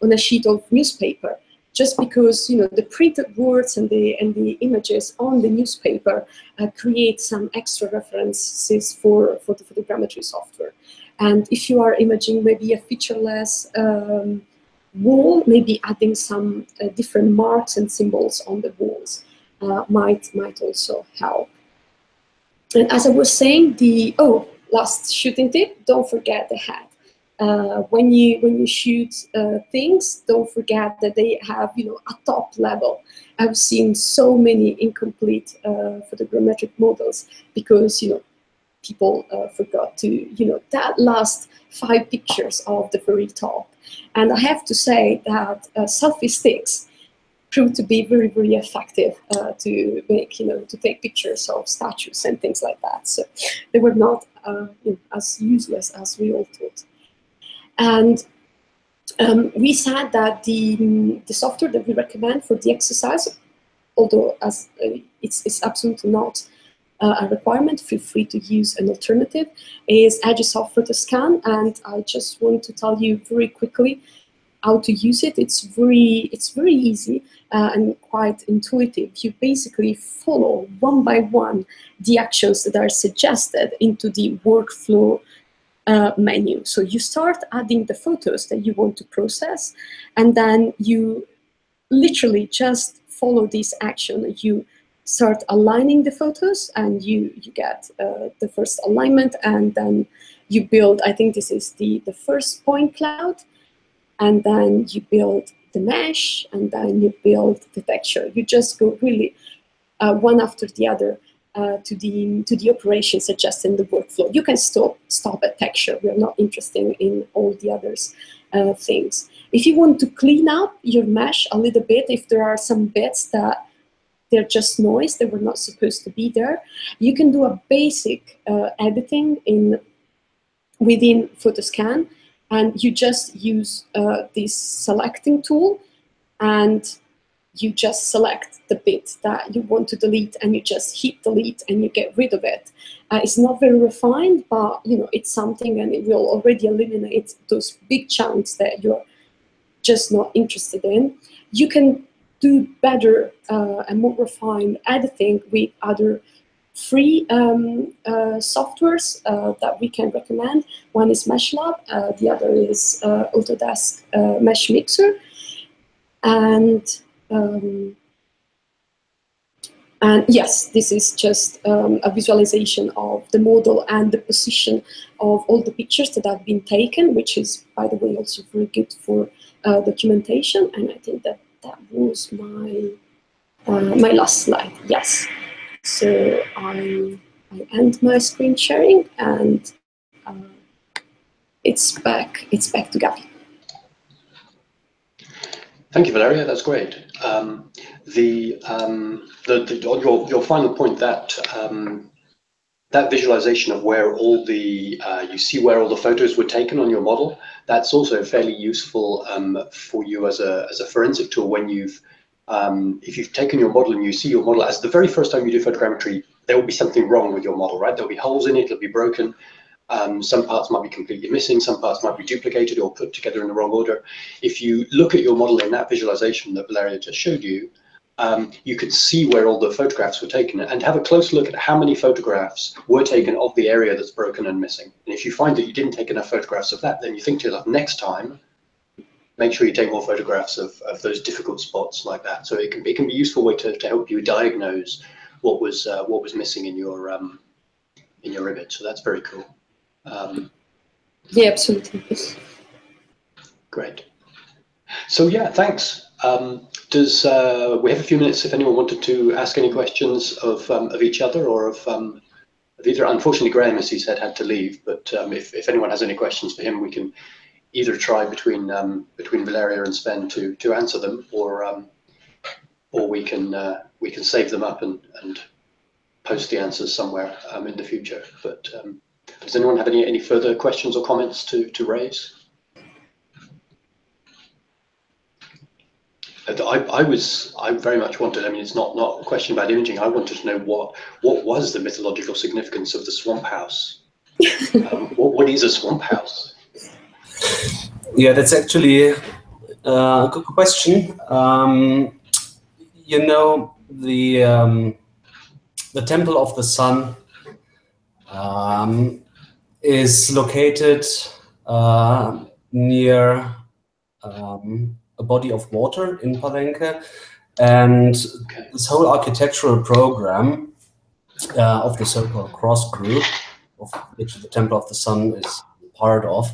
on a sheet of newspaper, just because you know the printed words and the and the images on the newspaper uh, create some extra references for for the photogrammetry software. And if you are imaging maybe a featureless um, wall, maybe adding some uh, different marks and symbols on the walls uh, might might also help. And as I was saying, the oh last shooting tip: don't forget the head. Uh, when you when you shoot uh, things, don't forget that they have you know a top level. I've seen so many incomplete uh, photogrammetric models because you know. People uh, forgot to, you know, that last five pictures of the very top. And I have to say that uh, selfie sticks proved to be very, very effective uh, to make, you know, to take pictures of statues and things like that. So they were not uh, you know, as useless as we all thought. And um, we said that the, the software that we recommend for the exercise, although as uh, it's, it's absolutely not Uh, a requirement, feel free to use an alternative, is Agisoft Photoscan, and I just want to tell you very quickly how to use it. It's very, it's very easy uh, and quite intuitive. You basically follow one by one the actions that are suggested into the workflow uh, menu. So you start adding the photos that you want to process, and then you literally just follow this action. You start aligning the photos, and you you get uh, the first alignment, and then you build. I think this is the the first point cloud, and then you build the mesh, and then you build the texture. You just go really uh, one after the other uh, to the to the operations adjusting the workflow. You can stop stop at texture. We're not interested in all the others uh, things. If you want to clean up your mesh a little bit, if there are some bits that they're just noise, they were not supposed to be there, you can do a basic uh, editing in within Photoscan, and you just use uh, this selecting tool, and you just select the bit that you want to delete, and you just hit delete, and you get rid of it. Uh, it's not very refined, but you know it's something, and it will already eliminate those big chunks that you're just not interested in. You can do better uh, and more refined editing with other free um, uh, softwares uh, that we can recommend. One is MeshLab, uh, the other is uh, Autodesk uh, Mesh Mixer, and um, and yes, this is just um, a visualization of the model and the position of all the pictures that have been taken, which is, by the way, also very good for uh, documentation. And I think that that was my uh, my last slide. Yes. So I, I end my screen sharing, and uh, it's back. It's back to Gabby. Thank you, Valeria. That's great. Um, the, um, the the your your final point, that um, that visualization of where all the uh, you see where all the photos were taken on your model, that's also fairly useful um, for you as a as a forensic tool when you've um, if you've taken your model and you see your model as the very first time you do photogrammetry, there will be something wrong with your model, right? There'll be holes in it, it'll be broken. Um, some parts might be completely missing, some parts might be duplicated or put together in the wrong order. If you look at your model in that visualization that Valeria just showed you, um, you can see where all the photographs were taken and have a close look at how many photographs were taken of the area that's broken and missing. And if you find that you didn't take enough photographs of that, then you think to yourself, next time, make sure you take more photographs of, of those difficult spots like that. So it can, it can be a useful way to, to help you diagnose what was, uh, what was missing in your, um, in your image. So that's very cool. Um, yeah, absolutely. Great. So yeah, thanks. Um, does uh, we have a few minutes if anyone wanted to ask any questions of um, of each other or of, um, of either. Unfortunately, Graeme, as he said, had to leave. But um, if if anyone has any questions for him, we can either try between um, between Valeria and Sven to to answer them, or um, or we can uh, we can save them up and and post the answers somewhere um, in the future. But um, does anyone have any, any further questions or comments to, to raise? I, I was, I very much wanted, I mean, it's not, not a question about imaging. I wanted to know what, what was the mythological significance of the swamp house? um, what, what is a swamp house? Yeah, that's actually a good question. Um, you know, the, um, the Temple of the Sun Um, is located uh, near um, a body of water in Palenque, and this whole architectural program uh, of the so-called Cross Group, of which the Temple of the Sun is part of,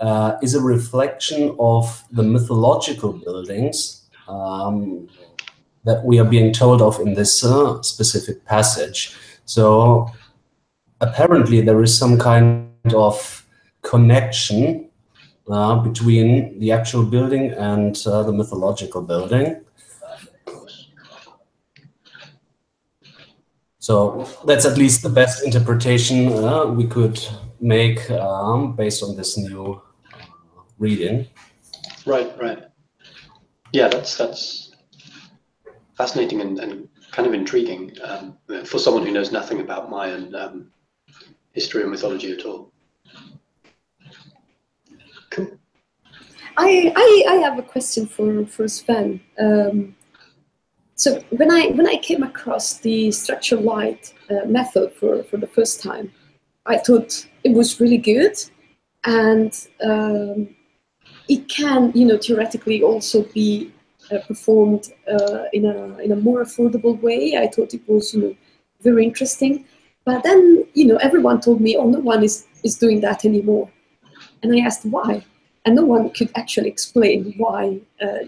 uh, is a reflection of the mythological buildings um, that we are being told of in this uh, specific passage. So apparently there is some kind of connection uh, between the actual building and uh, the mythological building. So that's at least the best interpretation uh, we could make um, based on this new reading. Right, right. Yeah, that's that's fascinating and, and kind of intriguing um, for someone who knows nothing about Mayan um, history and mythology at all. Cool. I, I, I have a question for, for Sven. Um, so when I, when I came across the structural light uh, method for, for the first time, I thought it was really good, and um, it can, you know, theoretically also be uh, performed uh, in, a, in a more affordable way. I thought it was, you know, very interesting. But then, you know, everyone told me, oh, no one is, is doing that anymore. And I asked why. and no one could actually explain why uh,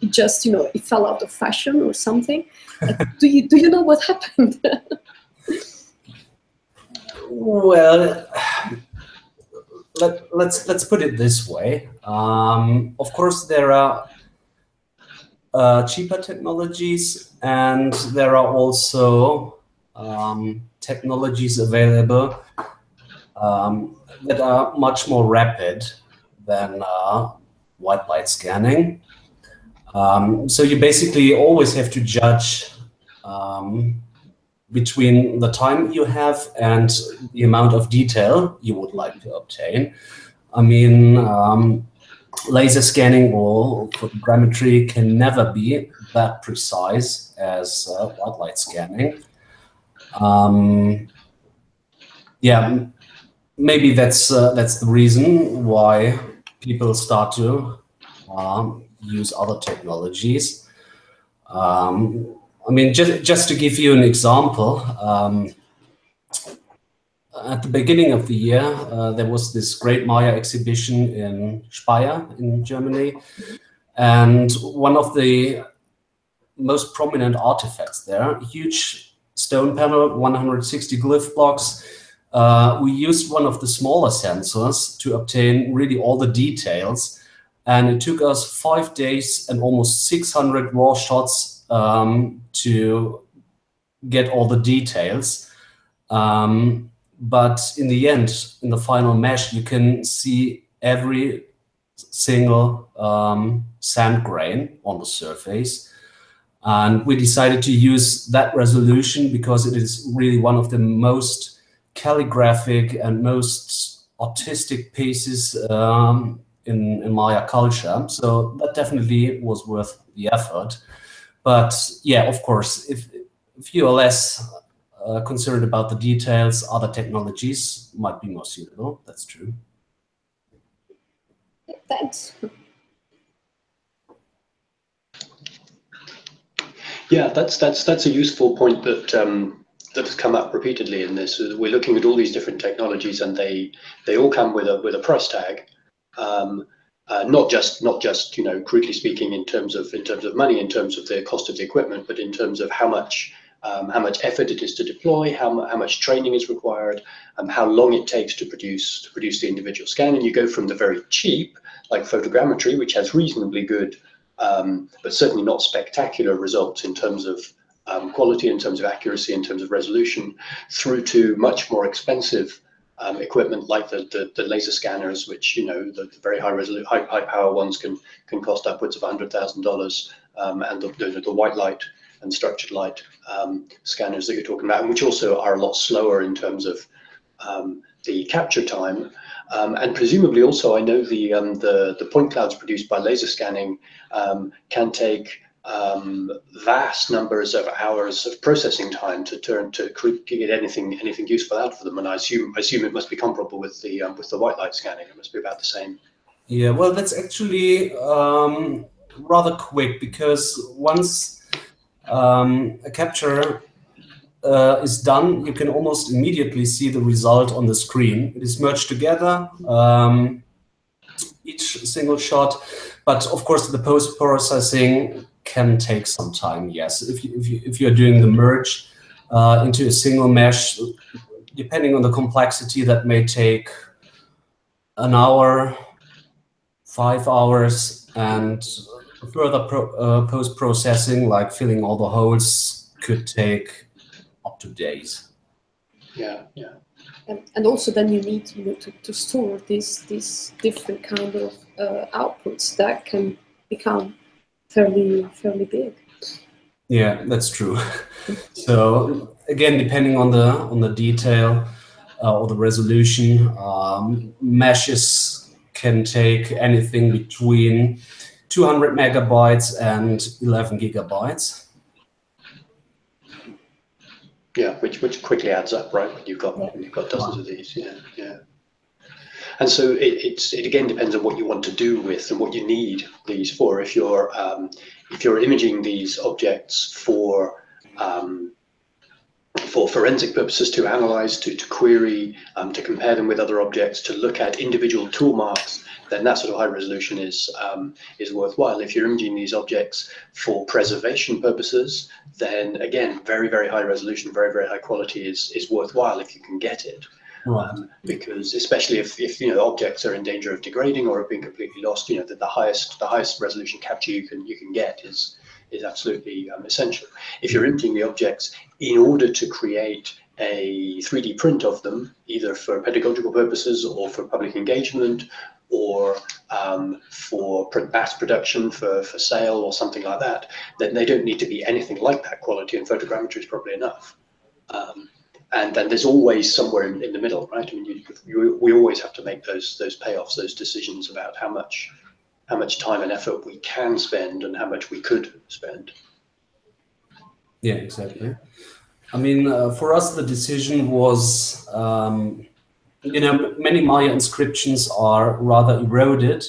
it just, you know, it fell out of fashion or something. uh, do you do you know what happened? Well, let, let's let's put it this way. Um, of course, there are uh, cheaper technologies, and there are also um, technologies available um, that are much more rapid than uh, white light scanning. Um, so you basically always have to judge um, between the time you have and the amount of detail you would like to obtain. I mean, um, laser scanning or photogrammetry can never be that precise as uh, white light scanning. Um, yeah, maybe that's uh, that's the reason why people start to um, use other technologies. Um, I mean, just, just to give you an example, um, at the beginning of the year, uh, there was this great Maya exhibition in Speyer in Germany. And one of the most prominent artifacts there, a huge stone panel, one hundred sixty glyph blocks. Uh, we used one of the smaller sensors to obtain really all the details. And it took us five days and almost six hundred raw shots Um, to get all the details. Um, but in the end, in the final mesh, you can see every single um, sand grain on the surface. And we decided to use that resolution because it is really one of the most calligraphic and most artistic pieces um, in, in Maya culture. So that definitely was worth the effort. But yeah, of course, if, if you are less uh, concerned about the details, other technologies might be more suitable. That's true. Thanks. Yeah, that's that's that's a useful point that um, that has come up repeatedly in this. We're looking at all these different technologies, and they they all come with a with a price tag. Um, Uh, not just, not just, you know, crudely speaking, in terms of in terms of money, in terms of the cost of the equipment, but in terms of how much um, how much effort it is to deploy, how how much training is required, and how long it takes to produce to produce the individual scan. And you go from the very cheap, like photogrammetry, which has reasonably good, um, but certainly not spectacular results in terms of um, quality, in terms of accuracy, in terms of resolution, through to much more expensive Um, equipment like the, the the laser scanners, which, you know, the, the very high resolution, high, high power ones can can cost upwards of a hundred thousand dollars, um, and the, the the white light and structured light um, scanners that you're talking about, and which also are a lot slower in terms of um, the capture time, um, and presumably also, I know the um, the the point clouds produced by laser scanning um, can take um, vast numbers of hours of processing time to turn to get anything anything useful out of them, and I assume I assume it must be comparable with the um, with the white light scanning. It must be about the same. Yeah, well, that's actually um, rather quick, because once um, a capture uh, is done, you can almost immediately see the result on the screen. It is merged together. Um, each single shot, but of course the post processing can take some time. Yes, if you, if you, if you're doing the merge uh, into a single mesh, depending on the complexity, that may take an hour, five hours, and further pro, uh, post processing, like filling all the holes, could take up to days. Yeah, yeah. And, and also, then you need, you know, to, to store these these different kind of uh, outputs that can become fairly fairly big. Yeah, that's true. So again, depending on the on the detail uh, or the resolution, um, meshes can take anything between two hundred megabytes and eleven gigabytes. Yeah, which which quickly adds up, right? When you've got when you've got dozens of these. Yeah, yeah. And so it, it's, it again depends on what you want to do with and what you need these for. If you're um, if you're imaging these objects for um, for forensic purposes, to analyze, to to query, um, to compare them with other objects, to look at individual tool marks, then that sort of high resolution is um, is worthwhile. If you're imaging these objects for preservation purposes, then again, very, very high resolution, very, very high quality is, is worthwhile if you can get it. Right. Um, because especially if, if you know objects are in danger of degrading or have been completely lost, you know that the highest the highest resolution capture you can you can get is is absolutely um, essential. If you're imaging the objects in order to create a three D print of them, either for pedagogical purposes or for public engagement, or um, for mass production for, for sale or something like that, then they don't need to be anything like that quality, and photogrammetry is probably enough. Um, And then there's always somewhere in, in the middle, right? I mean, you, you, we always have to make those those payoffs, those decisions about how much how much time and effort we can spend and how much we could spend. Yeah, exactly. I mean, uh, for us, the decision was, um, you know, many Maya inscriptions are rather eroded,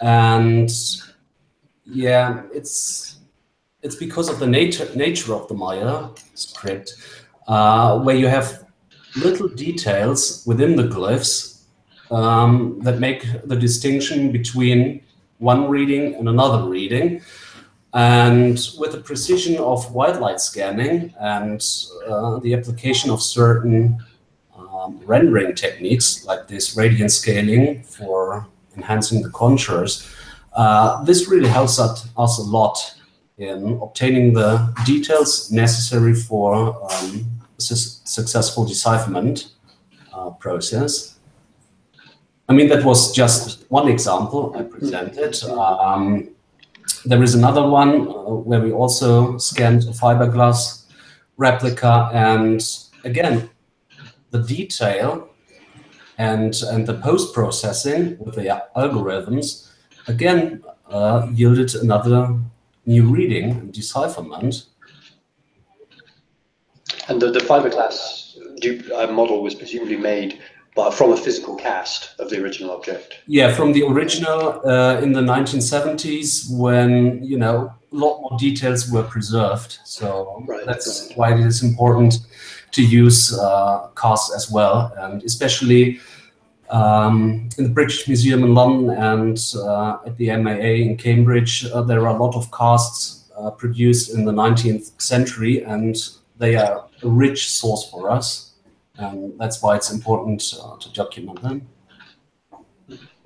and yeah, it's it's because of the nature nature of the Maya script. Uh, where you have little details within the glyphs um, that make the distinction between one reading and another reading. And with the precision of white light scanning and uh, the application of certain um, rendering techniques, like this radiant scaling for enhancing the contours, uh, this really helps us a lot in obtaining the details necessary for um, su successful decipherment uh, process. I mean, that was just one example I presented. Um, there is another one uh, where we also scanned a fiberglass replica, and again, the detail and, and the post-processing with the algorithms, again, uh, yielded another new reading and decipherment. And the, the fiberglass model was presumably made by, from a physical cast of the original object. Yeah, from the original uh, in the nineteen seventies, when you know a lot more details were preserved. So right, that's right. Why it is important to use uh, casts as well, and especially Um, in the British Museum in London and uh, at the M A A in Cambridge, uh, there are a lot of casts uh, produced in the nineteenth century, and they are a rich source for us, and that's why it's important uh, to document them.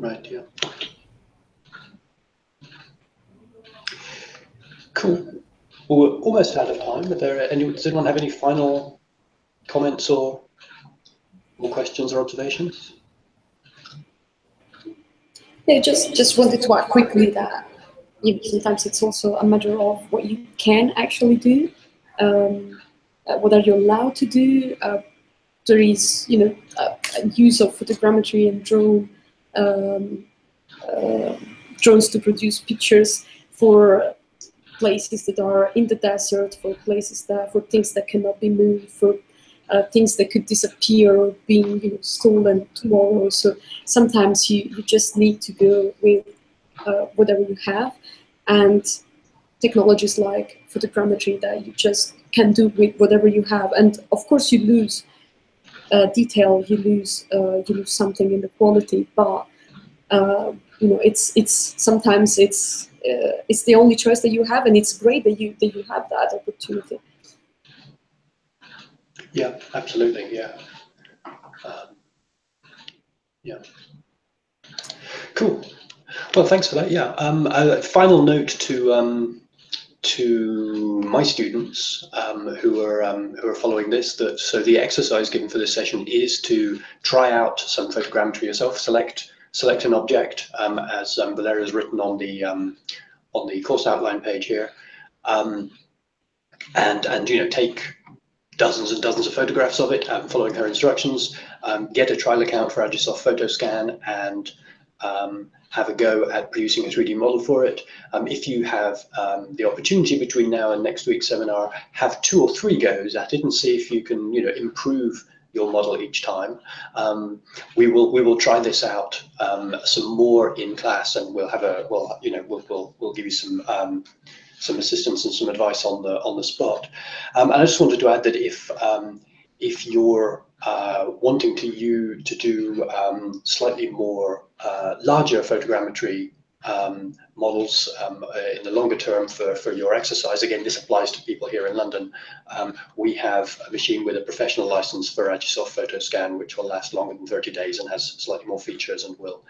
Right, yeah. Cool. Well, we're almost out of time. Are there any, does anyone have any final comments or, or questions or observations? Yeah, just just wanted to add quickly that you know, sometimes it's also a matter of what you can actually do, um, uh, what are you allowed to do. Uh, there is, you know, a, a use of photogrammetry and drone um, uh, drones to produce pictures for places that are in the desert, for places that for things that cannot be moved, for Uh, things that could disappear or being you know, stolen tomorrow. So sometimes you, you just need to go with uh, whatever you have, and technologies like photogrammetry that you just can do with whatever you have. And of course you lose uh, detail, you lose uh, you lose something in the quality, but uh, you know it's it's sometimes it's uh, it's the only choice that you have, and it's great that you that you have that opportunity. Yeah, absolutely. Yeah, um, yeah. Cool. Well, thanks for that. Yeah. Um, a final note to um, to my students um, who are um, who are following this. That so the exercise given for this session is to try out some photogrammetry yourself. Select select an object, um, as um, Valeria has written on the um, on the course outline page here, um, and and you know take dozens and dozens of photographs of it, um, following her instructions, um, get a trial account for Agisoft Photoscan, and um, have a go at producing a three D model for it. Um, if you have um, the opportunity between now and next week's seminar, have two or three goes at it and see if you can, you know, improve your model each time. Um, we will we will try this out um, some more in class, and we'll have a well, you know, we'll we'll, we'll give you some. Um, some assistance and some advice on the on the spot. Um, and I just wanted to add that if um, if you're uh, wanting to you to do um, slightly more uh, larger photogrammetry um, models um, in the longer term for, for your exercise. Again, this applies to people here in London. Um, we have a machine with a professional license for Agisoft Photoscan, which will last longer than thirty days and has slightly more features and will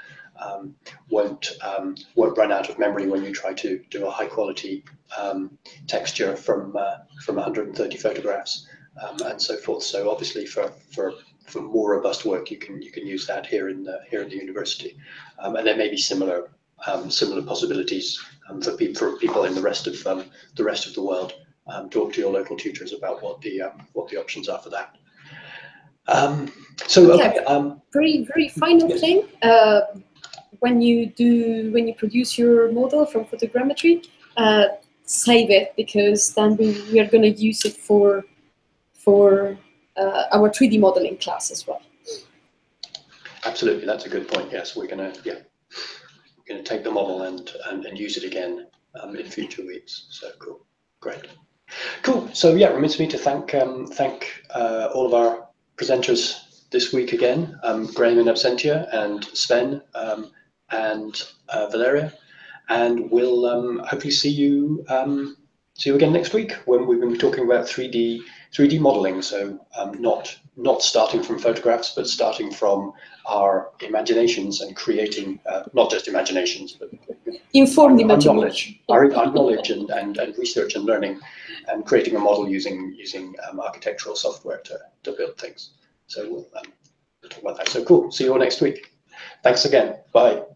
um, won't um, won't run out of memory when you try to do a high quality um, texture from uh, from one hundred thirty photographs. Um, and so forth. So obviously, for for for more robust work, you can you can use that here in the, here in the university, um, and there may be similar um, similar possibilities um, for people for people in the rest of um, the rest of the world. Um, talk to your local tutors about what the um, what the options are for that. Um, so okay, okay, um, very very final yes. thing uh, when you do when you produce your model from photogrammetry, uh, save it, because then we, we are going to use it for. for uh, our three D modeling class as well. Absolutely, that's a good point. Yes, we're gonna yeah, we're gonna take the model and and, and use it again um, in future weeks. So cool, great, cool. So yeah, remains for me to thank um, thank uh, all of our presenters this week again, um, Graeme in absentia and Sven um, and uh, Valeria, and we'll um, hopefully see you um, see you again next week when we're going to be talking about three D. three D modeling, so um, not not starting from photographs, but starting from our imaginations and creating uh, not just imaginations, but informed our, our knowledge, our, our knowledge and, and and research and learning, and creating a model using using um, architectural software to to build things. So we'll um, talk about that. So cool. See you all next week. Thanks again. Bye.